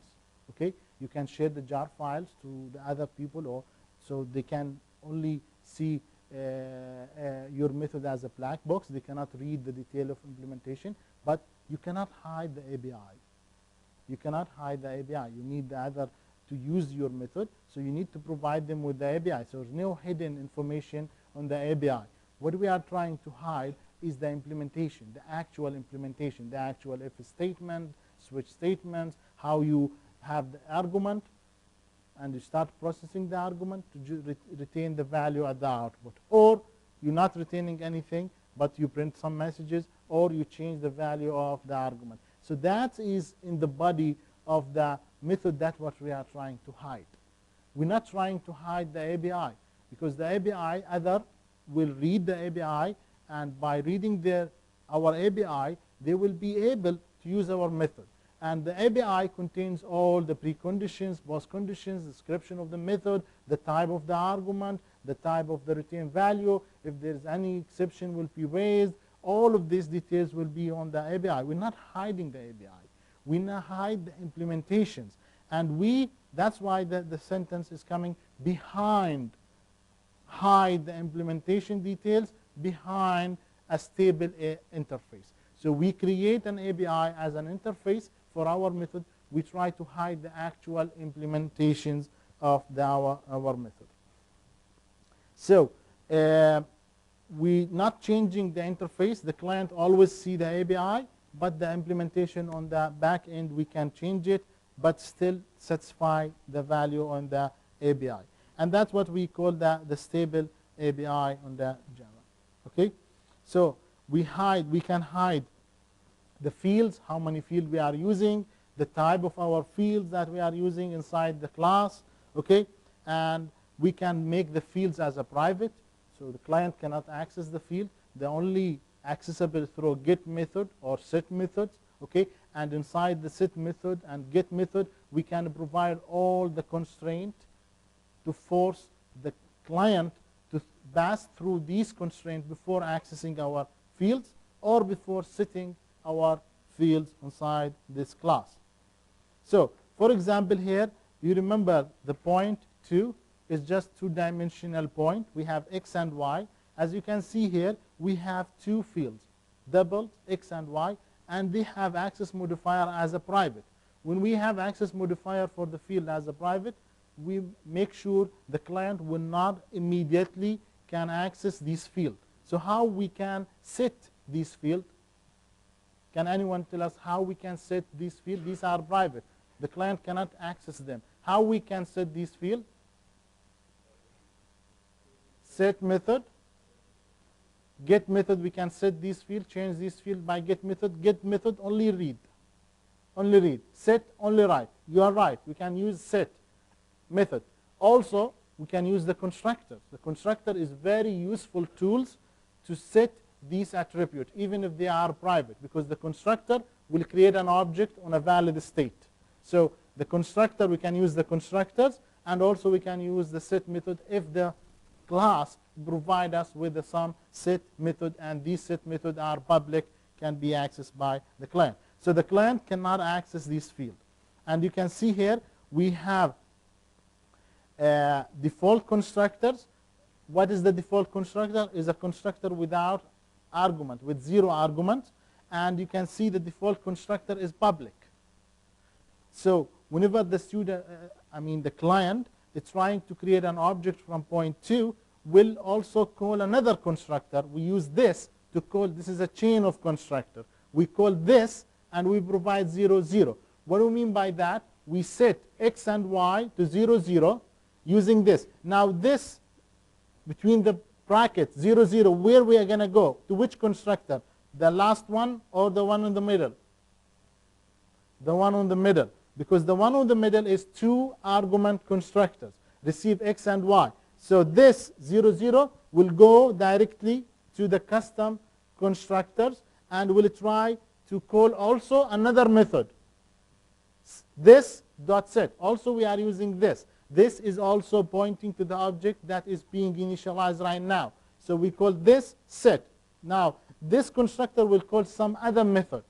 Okay, you can share the jar files to the other people, or so they can only see your method as a black box. They cannot read the detail of implementation, but you cannot hide the API. You cannot hide the API. You need the other to use your method, so you need to provide them with the API. So there's no hidden information on the API. What we are trying to hide is the implementation, the actual implementation, the actual if statement, switch statements, how you have the argument, and you start processing the argument to retain the value at the output. Or you're not retaining anything, but you print some messages, or you change the value of the argument. So that is in the body of the method. That's what we are trying to hide. We're not trying to hide the API, because the API, other will read the API, and by reading our API, they will be able to use our method. And the API contains all the preconditions, postconditions, description of the method, the type of the argument, the type of the return value. If there's any exception will be raised. All of these details will be on the API. We're not hiding the API. We now hide the implementations. And that's why the sentence is coming behind. Hide the implementation details behind a stable interface. So we create an API as an interface for our method. We try to hide the actual implementations of our method. So we're not changing the interface. The client always see the API, but the implementation on the back end, we can change it, but still satisfy the value on the API. And that's what we call the stable API on the Java. Okay? So we can hide the fields, how many fields we are using, the type of our fields that we are using inside the class, okay? And we can make the fields as a private, so the client cannot access the field. They're only accessible through get method or set methods, okay? And inside the set method and get method, we can provide all the constraint to force the client to pass through these constraints before accessing our fields or before setting our fields inside this class. So, for example here, you remember the point 2 is just two-dimensional point. We have x and y. As you can see here, we have two fields, double, x and y, and they have access modifier as a private. When we have access modifier for the field as a private, we make sure the client will not immediately can access this field. So how we can set this field? Can anyone tell us how we can set this field? These are private. The client cannot access them. How we can set this field? Set method. Get method, we can set this field, change this field by get method. Get method, only read. Only read. Set, only write. You are right. We can use set method. Also, we can use the constructor. The constructor is very useful tools to set these attributes, even if they are private, because the constructor will create an object on a valid state. So the constructor, we can use the constructors, and also we can use the set method if the class provide us with some set method, and these set methods are public, can be accessed by the client. So the client cannot access this field. And you can see here, we have default constructors. What is the default constructor? Is a constructor without argument, with zero arguments, and you can see the default constructor is public. So whenever the student, the client is trying to create an object from point 2, will also call another constructor. We use this to call, this is a chain of constructor. We call this and we provide 0, 0. What do we mean by that? We set x and y to 0, 0 using this. Now this, between the brackets, 0, 0, where we are going to go? To which constructor? The last one or the one in the middle? The one in the middle. Because the one in the middle is two argument constructors, receive x and y. So this 0, 0 will go directly to the custom constructors and will try to call also another method. This dot set. Also we are using this. This is also pointing to the object that is being initialized right now. So we call this set. Now this constructor will call some other method.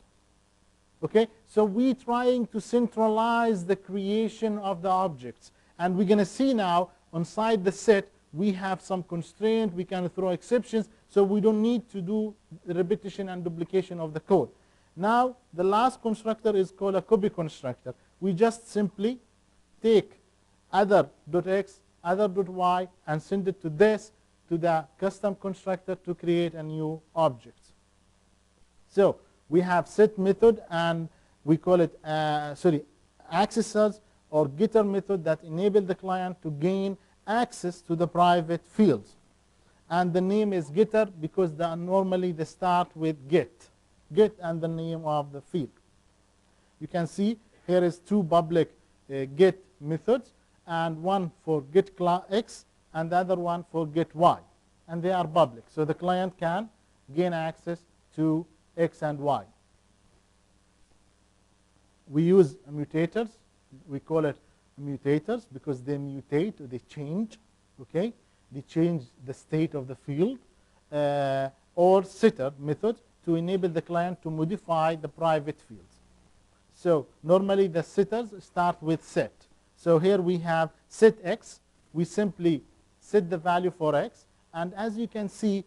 Okay? So we're trying to centralize the creation of the objects. And we're going to see now inside the set, we have some constraint, we can throw exceptions, so we don't need to do repetition and duplication of the code. Now, the last constructor is called a copy constructor. We just simply take other.x, other.y, and send it to this, to the custom constructor to create a new object. So, we have set method, and we call it, accessors, or getter method that enable the client to gain access to the private fields. And the name is getter because normally they start with get and the name of the field. You can see here is two public get methods, and one for get x and the other one for get y. And they are public, so the client can gain access to x and y. we use mutators. We call it mutators because they mutate, they change, okay? They change the state of the field, or setter method to enable the client to modify the private fields. So normally the setters start with set. So here we have set x. We simply set the value for x. And as you can see,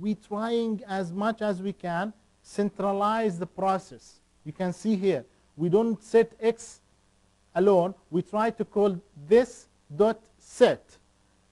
we're trying as much as we can centralize the process. You can see here, we don't set x alone. We try to call this dot set.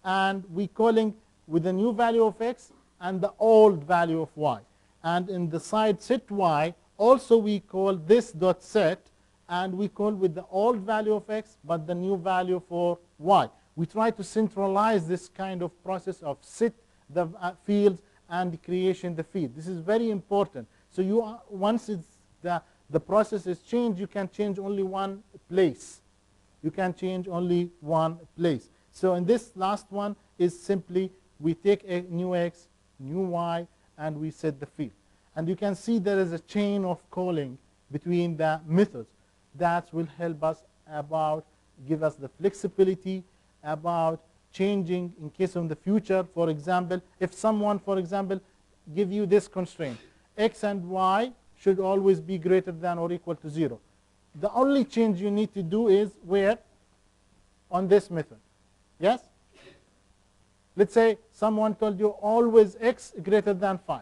And we're calling with a new value of x and the old value of y. And in the side set y, also we call this dot set, and we call with the old value of x, but the new value for y. We try to centralize this kind of process of set the fields and creation the field. This is very important. So you are, once it's the process is changed, you can change only one place. You can change only one place. So in this last one is simply we take a new x, new y, and we set the field. And you can see there is a chain of calling between the methods that will help us about, give us the flexibility about changing in case of the future. For example, if someone, for example, give you this constraint, x and y should always be greater than or equal to 0. The only change you need to do is where? On this method. Yes? Let's say someone told you always x greater than 5.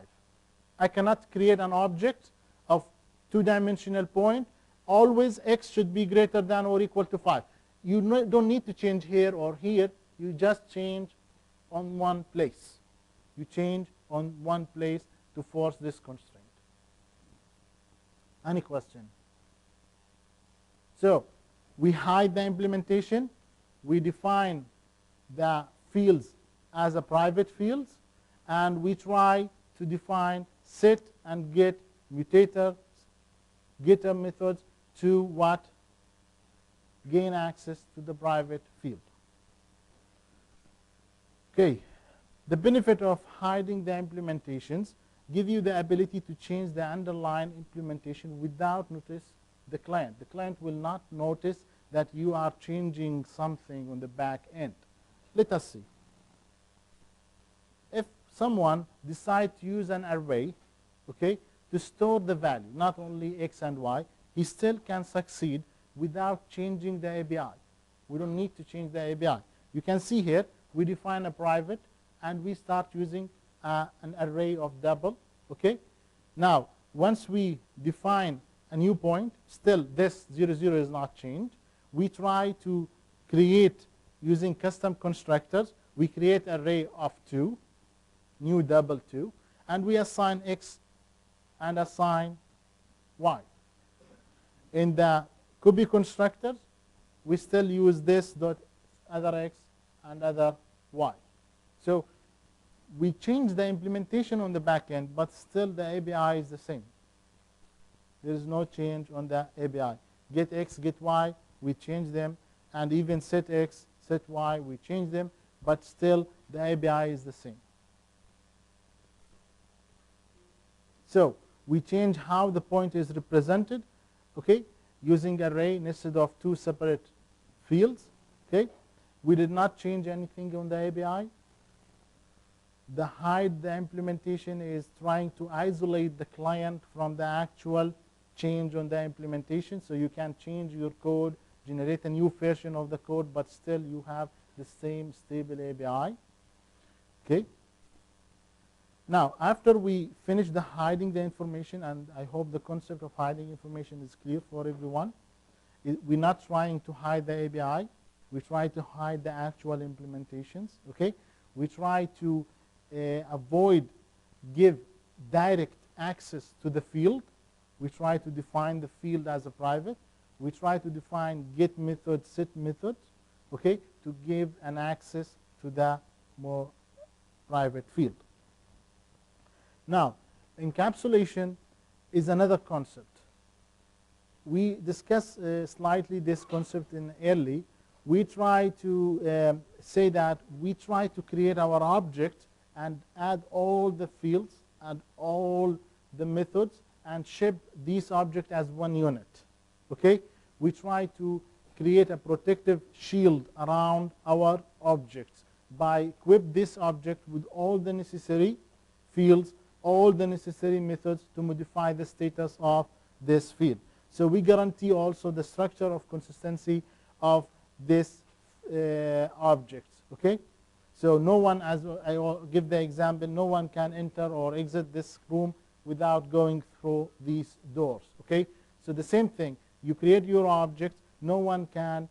I cannot create an object of two-dimensional point. Always x should be greater than or equal to 5. You don't need to change here or here. You just change on one place. You change on one place to force this constraint. Any question? So we hide the implementation. We define the fields as a private fields, and we try to define set and get mutator, getter methods to what? Gain access to the private field. Okay, the benefit of hiding the implementations give you the ability to change the underlying implementation without notice the client. The client will not notice that you are changing something on the back end. Let us see. If someone decides to use an array, okay, to store the value, not only x and y, he still can succeed without changing the API. We don't need to change the API. You can see here, we define a private, and we start using an array of double, okay? Now, once we define a new point, still this 0, 0 is not changed. We try to create, using custom constructors, we create an array of 2, new double 2, and we assign x and assign y. In the Kubi constructors, we still use this dot other x and other y. So we change the implementation on the back end, but still the API is the same. There is no change on the API. Get x, get y, we change them, and even set x, set y, we change them, but still the API is the same. So we change how the point is represented, okay, using array nested of 2 separate fields, okay. We did not change anything on the API. The hide the implementation is trying to isolate the client from the actual change on the implementation, so you can change your code, generate a new version of the code, but still you have the same stable API, okay. Now, after we finish the hiding the information, and I hope the concept of hiding information is clear for everyone, we're not trying to hide the API. We try to hide the actual implementations, okay? We try to avoid, give direct access to the field. We try to define the field as a private. We try to define get method, set method, okay, to give an access to the more private field. Now, encapsulation is another concept. We discussed slightly this concept in early. We try to say that we try to create our object and add all the fields and all the methods and shape these objects as one unit. Okay? we try to create a protective shield around our objects by equip this object with all the necessary fields, all the necessary methods to modify the status of this field. So we guarantee also the structure of consistency of this object. Okay? So no one, as I will give the example, no one can enter or exit this room without going through these doors. Okay? So the same thing, you create your object, no one can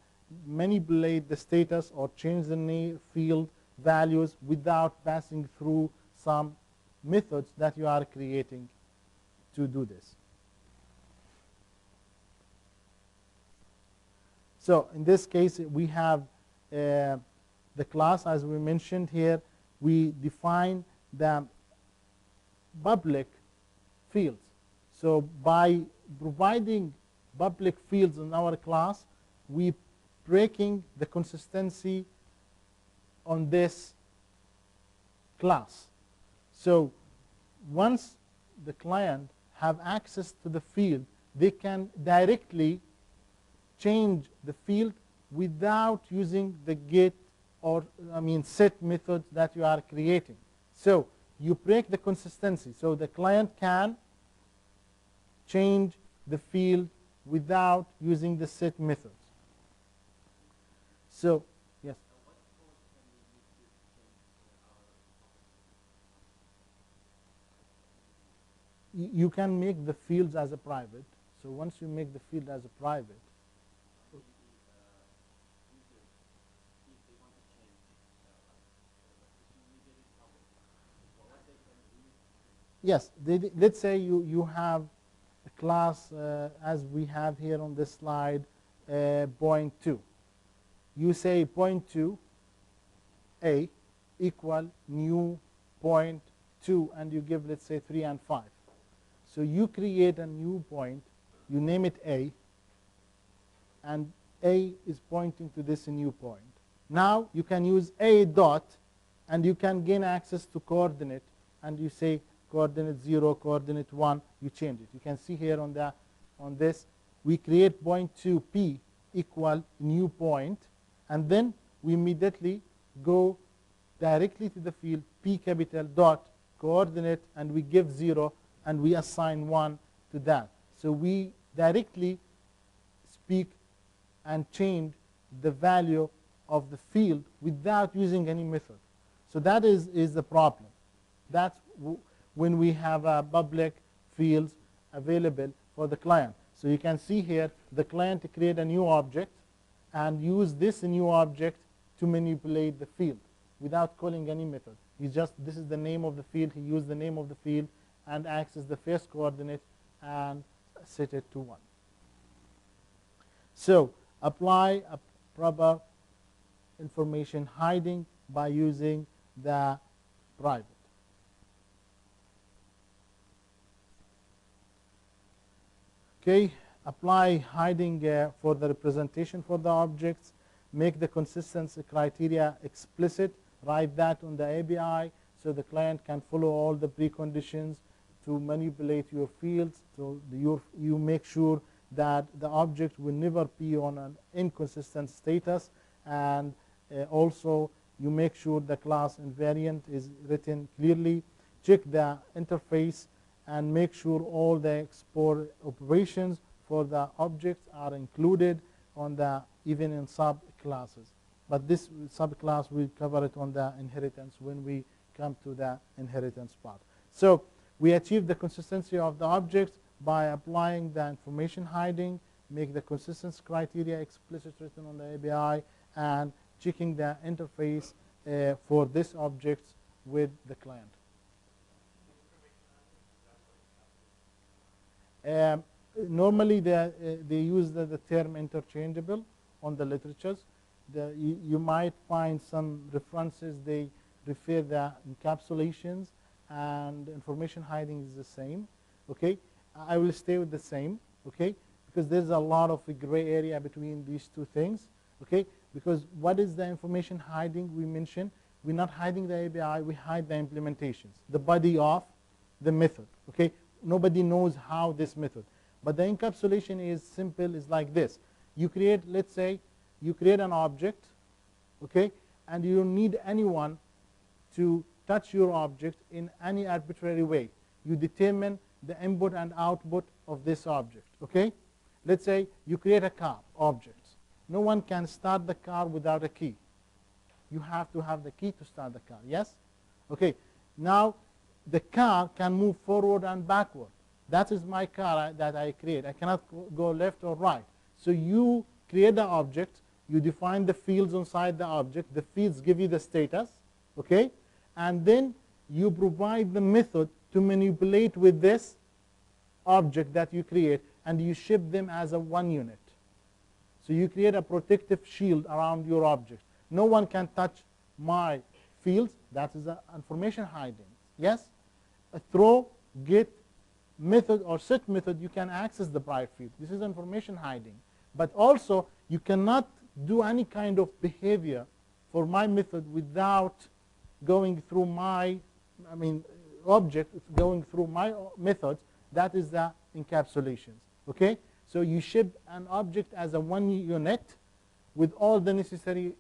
manipulate the status or change the field values without passing through some methods that you are creating to do this. So in this case, we have the class, as we mentioned here. We define the public fields. So by providing public fields in our class, we breaking the consistency on this class. So once the client have access to the field, they can directly change the field without using the get or set method that you are creating. So you break the consistency. So the client can change the field without using the set method. So yes. You can make the fields as a private. So once you make the field as a private, yes, let's say you have a class as we have here on this slide, Point2. You say Point2 A equal new Point2, and you give, let's say, 3 and 5. So you create a new point, you name it A, and A is pointing to this new point. Now you can use A dot, and you can gain access to coordinate, and you say coordinate 0, coordinate 1, you change it. You can see here on the this, we create Point2 P equal new point, and then we immediately go directly to the field P capital dot coordinate, and we give 0 and we assign 1 to that. So we directly speak and change the value of the field without using any method. So that is the problem. That's when we have a public fields available for the client. So you can see here the client create a new object and use this new object to manipulate the field without calling any method. He just, this is the name of the field, he used the name of the field and access the first coordinate and set it to 1. So apply a proper information hiding by using the private. Okay, apply hiding for the representation for the objects, make the consistency criteria explicit, write that on the API so the client can follow all the preconditions to manipulate your fields, so you make sure that the object will never be on an inconsistent status, and also you make sure the class invariant is written clearly, check the interface, and make sure all the export operations for the objects are included on the even in subclasses. But this subclass we'll cover it on the inheritance when we come to the inheritance part. So we achieve the consistency of the objects by applying the information hiding, make the consistency criteria explicit written on the API, and checking the interface for this object with the client. Normally they use the term interchangeable on the literatures. You might find some references, they refer the encapsulations, and information hiding is the same. Okay, I will stay with the same, okay, because there's a lot of gray area between these two things. Okay, because what is the information hiding we mentioned? We're not hiding the API, we hide the implementations, the body of the method. Okay. Nobody knows how this method. But the encapsulation is simple, is like this. You create, let's say, you create an object, okay, and you don't need anyone to touch your object in any arbitrary way. You determine the input and output of this object, okay? Let's say you create a car object. No one can start the car without a key. You have to have the key to start the car, yes? Okay, now the car can move forward and backward. That is my car that I create. I cannot go left or right. So you create the object, you define the fields inside the object, the fields give you the status, okay? And then you provide the method to manipulate with this object that you create, and you ship them as a one unit. So you create a protective shield around your object. No one can touch my fields. That is information hiding, yes? A throw, get, method or set method, you can access the prior field. This is information hiding. But also, you cannot do any kind of behavior for my method without going through my, object going through my methods. That is the encapsulation, okay? So you ship an object as a one unit with all the necessary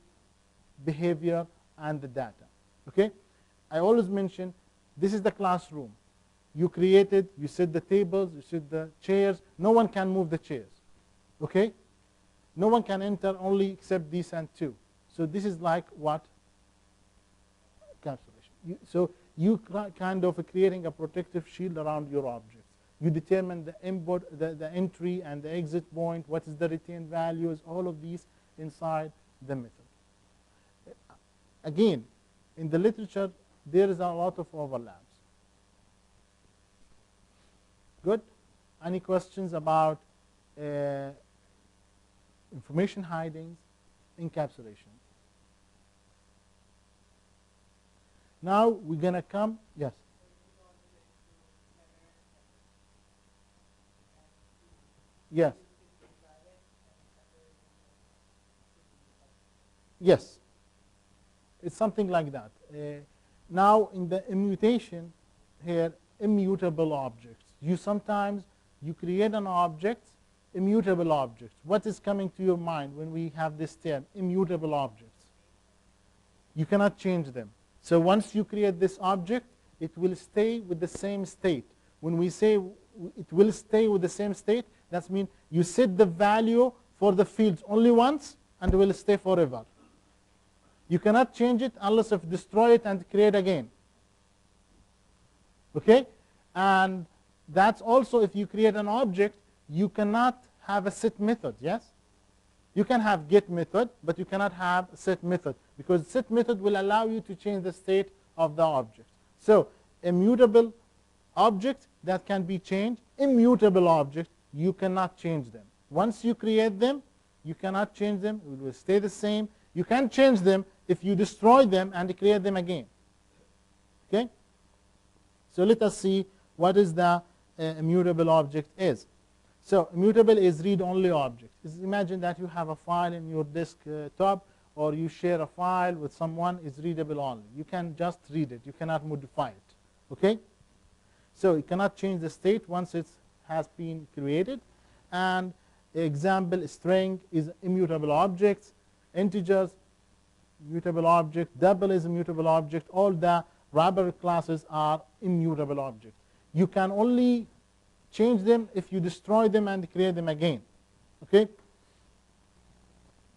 behavior and the data, okay? I always mention, this is the classroom. You created, you set the tables, you set the chairs. No one can move the chairs, okay? No one can enter only except these and two. So this is like what? Encapsulation. So you kind of creating a protective shield around your objects. You determine the input, the entry and the exit point, what is the retained values, all of these inside the method. Again, in the literature, there is a lot of overlaps. Good? Any questions about information hiding, encapsulation? Now we're going to come, yes. Yes. Yes. It's something like that. Now in the immutation here, immutable objects. You sometimes, you create an object, immutable objects. What is coming to your mind when we have this term, immutable objects? You cannot change them. So once you create this object, it will stay with the same state. When we say it will stay with the same state, that means you set the value for the fields only once and it will stay forever. You cannot change it unless you destroy it and create again. Okay? And that's also if you create an object, you cannot have a set method, yes? You can have get method, but you cannot have set method, because set method will allow you to change the state of the object. So immutable objects that can be changed, immutable objects, you cannot change them. Once you create them, you cannot change them, it will stay the same. You can change them if you destroy them and create them again. Okay? So let us see what is the immutable object is. So immutable is read-only object. Imagine that you have a file in your desktop or you share a file with someone, it's readable only. You can just read it, you cannot modify it. Okay? So you cannot change the state once it has been created. And example, string is immutable objects, integers, mutable object, double is a mutable object, all the wrapper classes are immutable objects. You can only change them if you destroy them and create them again. Okay?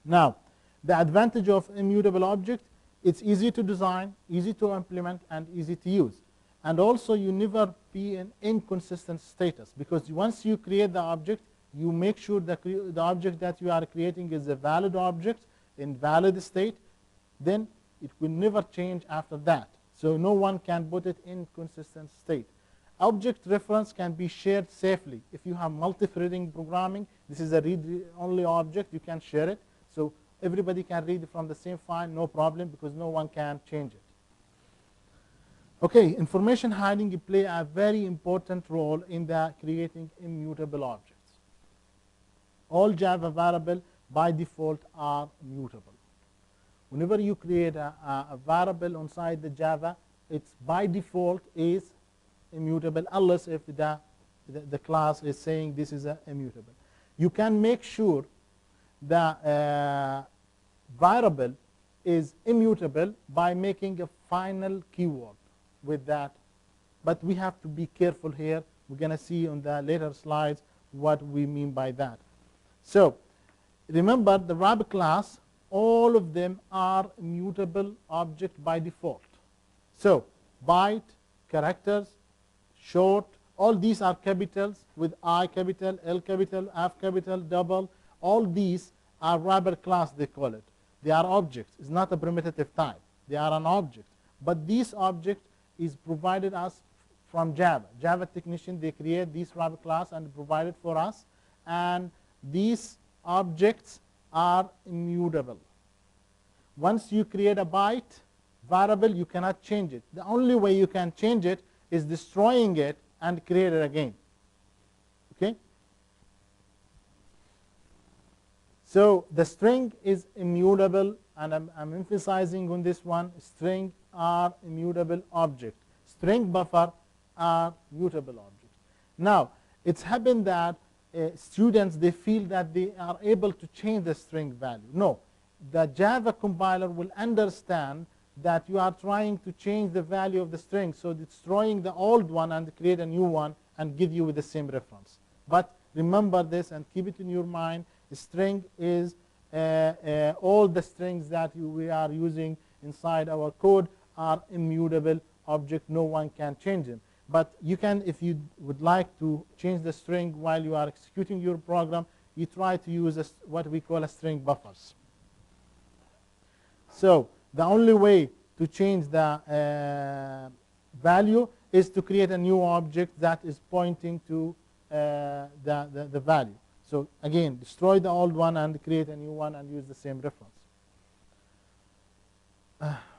Now, the advantage of immutable object, it's easy to design, easy to implement, and easy to use. And also, you never be in inconsistent status, because once you create the object, you make sure that the object that you are creating is a valid object, in valid state, then it will never change after that. So no one can put it in consistent state. Object reference can be shared safely. If you have multi-threading programming, this is a read-only object, you can share it. So everybody can read from the same file, no problem, because no one can change it. Okay, information hiding plays a very important role in the creating immutable objects. All Java variables by default are mutable. Whenever you create a variable inside the Java, it's by default is immutable, unless if the class is saying this is immutable. You can make sure the variable is immutable by making a final keyword with that. But we have to be careful here. We're going to see on the later slides what we mean by that. So remember, the wrap class, all of them are mutable object by default. So byte, characters, short, all these are capitals with I capital, L capital, F capital, double. All these are wrapper class, they call it. They are objects. It's not a primitive type. They are an object. But this object is provided us from Java. Java technician, they create this wrapper class and provide it for us. And these objects are immutable. Once you create a byte variable, you cannot change it. The only way you can change it is destroying it and create it again. Okay? So the string is immutable, and I'm emphasizing on this one. String are immutable object. String buffer are mutable object. Now, it's happened that students, they feel that they are able to change the string value. No, the Java compiler will understand that you are trying to change the value of the string, so destroying the old one and create a new one and give you with the same reference. But remember this and keep it in your mind. String is all the strings that we are using inside our code are immutable object. No one can change them. But you can, if you would like to change the string while you are executing your program, you try to use what we call a string buffers. So the only way to change the value is to create a new object that is pointing to the value. So again, destroy the old one and create a new one and use the same reference.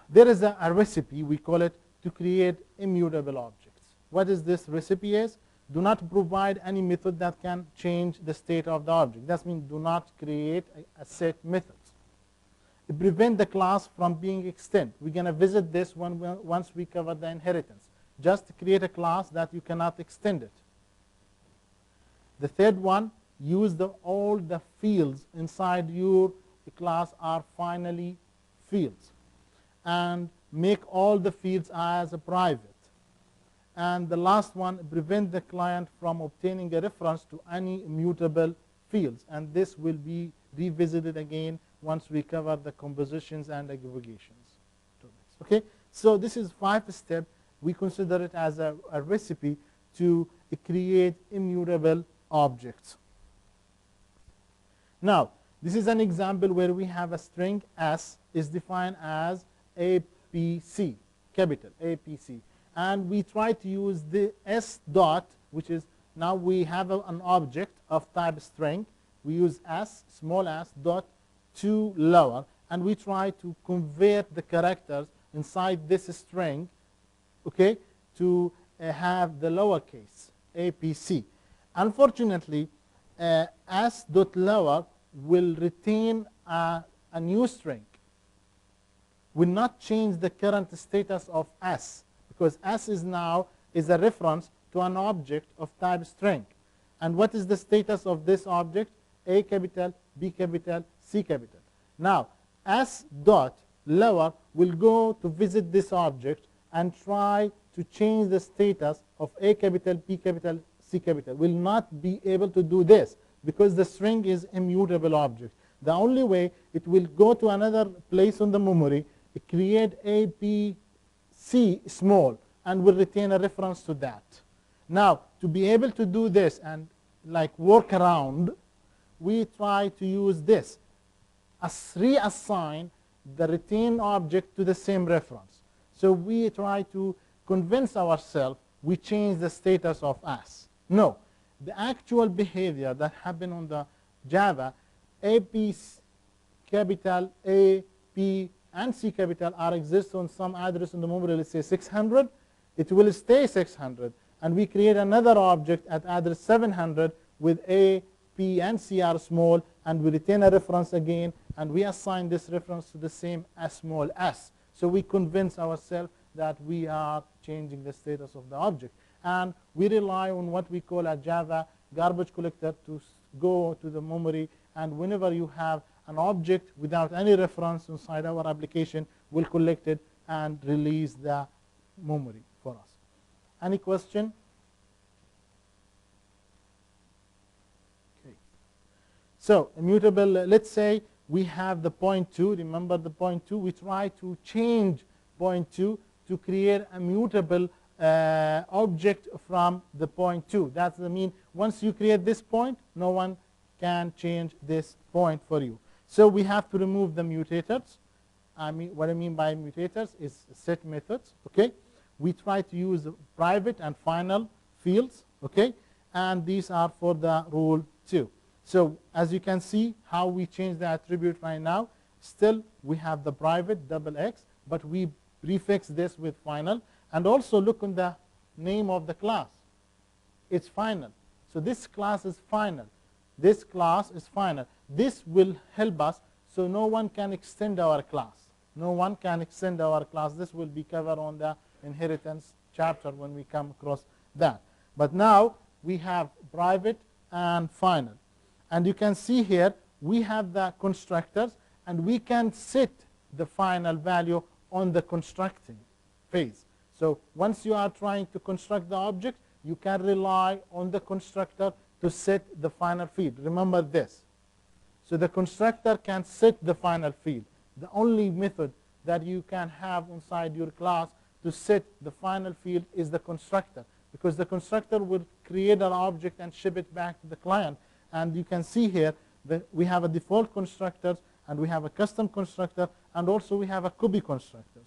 There is a recipe, we call it, to create immutable objects. What is this recipe is? Do not provide any method that can change the state of the object. That means do not create a set methods. Prevent the class from being extended. We're going to visit this once we cover the inheritance. Just create a class that you cannot extend it. The third one, use all the fields inside your class are finally fields, and make all the fields as a private. And the last one, prevent the client from obtaining a reference to any immutable fields, and this will be revisited again once we cover the compositions and aggregations. Okay, so this is 5 steps. We consider it as a recipe to create immutable objects. Now, this is an example where we have a string S is defined as ABC, capital ABC. And we try to use the S dot, which is now we have an object of type string. We use S, small s dot, to lower. And we try to convert the characters inside this string, okay, to have the lowercase, ABC. Unfortunately, s.lower will retain a new string, will not change the current status of s, because s is now is a reference to an object of type string. And what is the status of this object? A capital, B capital, C capital. Now, s.lower will go to visit this object and try to change the status of A capital, B capital, C capital. Will not be able to do this because the string is immutable object. The only way it will go to another place on the memory, create A, B, C small, and will retain a reference to that. Now, to be able to do this and like work around, we try to use this as reassign the retained object to the same reference. So we try to convince ourselves we change the status of S. No, the actual behavior that happened on the Java, A, B, capital, A, B, and C capital are exist on some address in the memory, let's say 600. It will stay 600. And we create another object at address 700 with A, P, and C are small, and we retain a reference again, and we assign this reference to the same S small s. So we convince ourselves that we are changing the status of the object. And we rely on what we call a Java garbage collector to go to the memory and whenever you have an object without any reference inside our application, we'll collect it and release the memory for us. Any question? Okay. So immutable, let's say we have the Point2. Remember the Point2. We try to change Point2 to create a mutable object from the Point2. That's the mean. Once you create this point, no one can change this point for you. So we have to remove the mutators. I mean, what I mean by mutators is set methods. Okay, we try to use private and final fields. Okay, and these are for the rule 2. So as you can see how we change the attribute right now, still we have the private XX, but we prefix this with final. And also look on the name of the class. It's final. So this class is final. This class is final. This will help us so no one can extend our class. No one can extend our class. This will be covered on the inheritance chapter when we come across that. But now we have private and final. And you can see here we have the constructors, and we can set the final value on the constructing phase. So once you are trying to construct the object, you can rely on the constructor to set the final field. Remember this. So the constructor can set the final field. The only method that you can have inside your class to set the final field is the constructor, because the constructor will create an object and ship it back to the client. And you can see here that we have a default constructor, and we have a custom constructor, and also we have a copy constructors.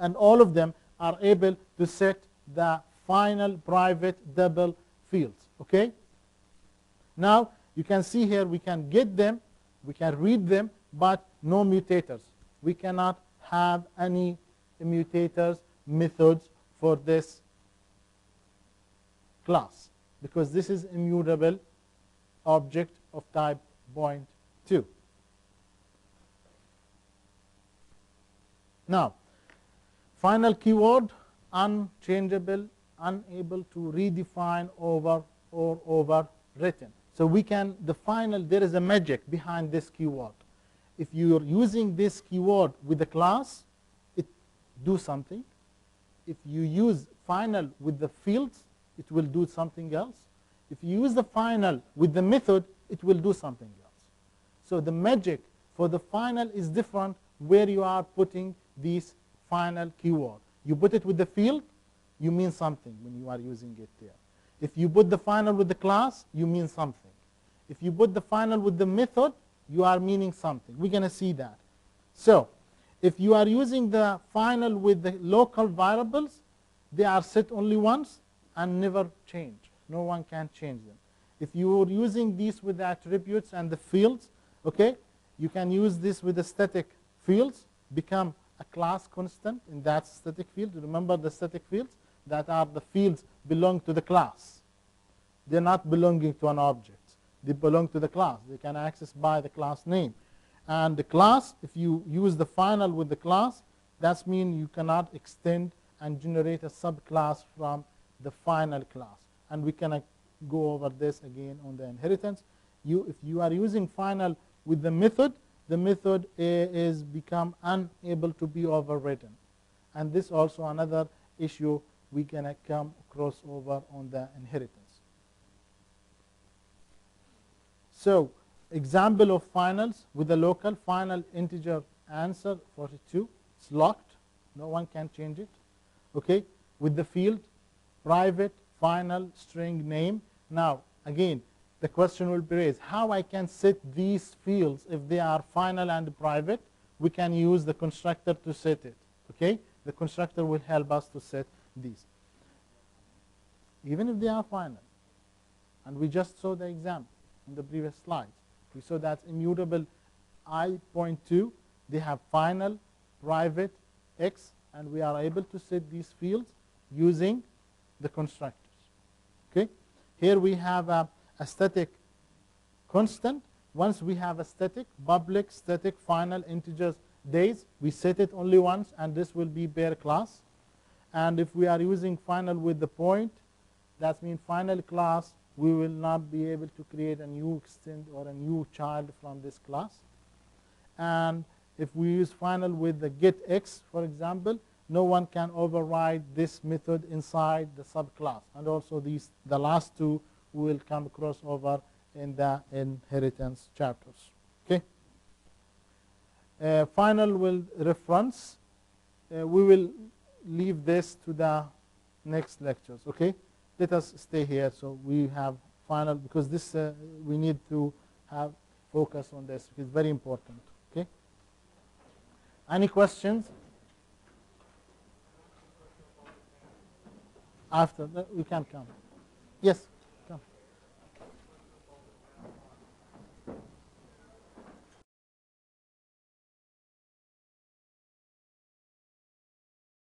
And all of them are able to set the final private double fields. Okay? Now you can see here we can get them, we can read them, but no mutators. We cannot have any mutators methods for this class, because this is immutable object of type Point2. Now, final keyword, unchangeable, unable to redefine over or overwritten. So we can, the final, there is a magic behind this keyword. If you are using this keyword with the class, it do something. If you use final with the fields, it will do something else. If you use the final with the method, it will do something else. So the magic for the final is different where you are putting these final keyword. You put it with the field, you mean something when you are using it there. If you put the final with the class, you mean something. If you put the final with the method, you are meaning something. We're going to see that. So if you are using the final with the local variables, they are set only once and never change. No one can change them. If you are using these with the attributes and the fields, okay, you can use this with the static fields, become a class constant in that static field. Remember the static fields that are the fields belong to the class. They're not belonging to an object. They belong to the class. They can access by the class name. And the class, if you use the final with the class, that means you cannot extend and generate a subclass from the final class. And we can go over this again on the inheritance. If you are using final with the method is become unable to be overwritten. And this also another issue we can come across over on the inheritance. So example of finals with the local final integer answer 42. It's locked. No one can change it. Okay, with the field private final string name. Now again the question will be raised, how I can set these fields if they are final and private? We can use the constructor to set it. Okay, the constructor will help us to set these even if they are final. And we just saw the example in the previous slide. We saw that immutable I.2, they have final, private, X, and we are able to set these fields using the constructor. Okay, here we have a static constant. Once we have a static, public static final integers days, we set it only once, and this will be bare class. And if we are using final with the point, that means final class we will not be able to create a new extend or a new child from this class. And if we use final with the getX, for example, no one can override this method inside the subclass. And also these, the last two will come across over in the inheritance chapters. Okay. Final will reference. We will leave this to the next lectures. Okay. Let us stay here. So we have final, because this we need to have focus on this. It's very important. Okay. Any questions? After that, we can come. Yes.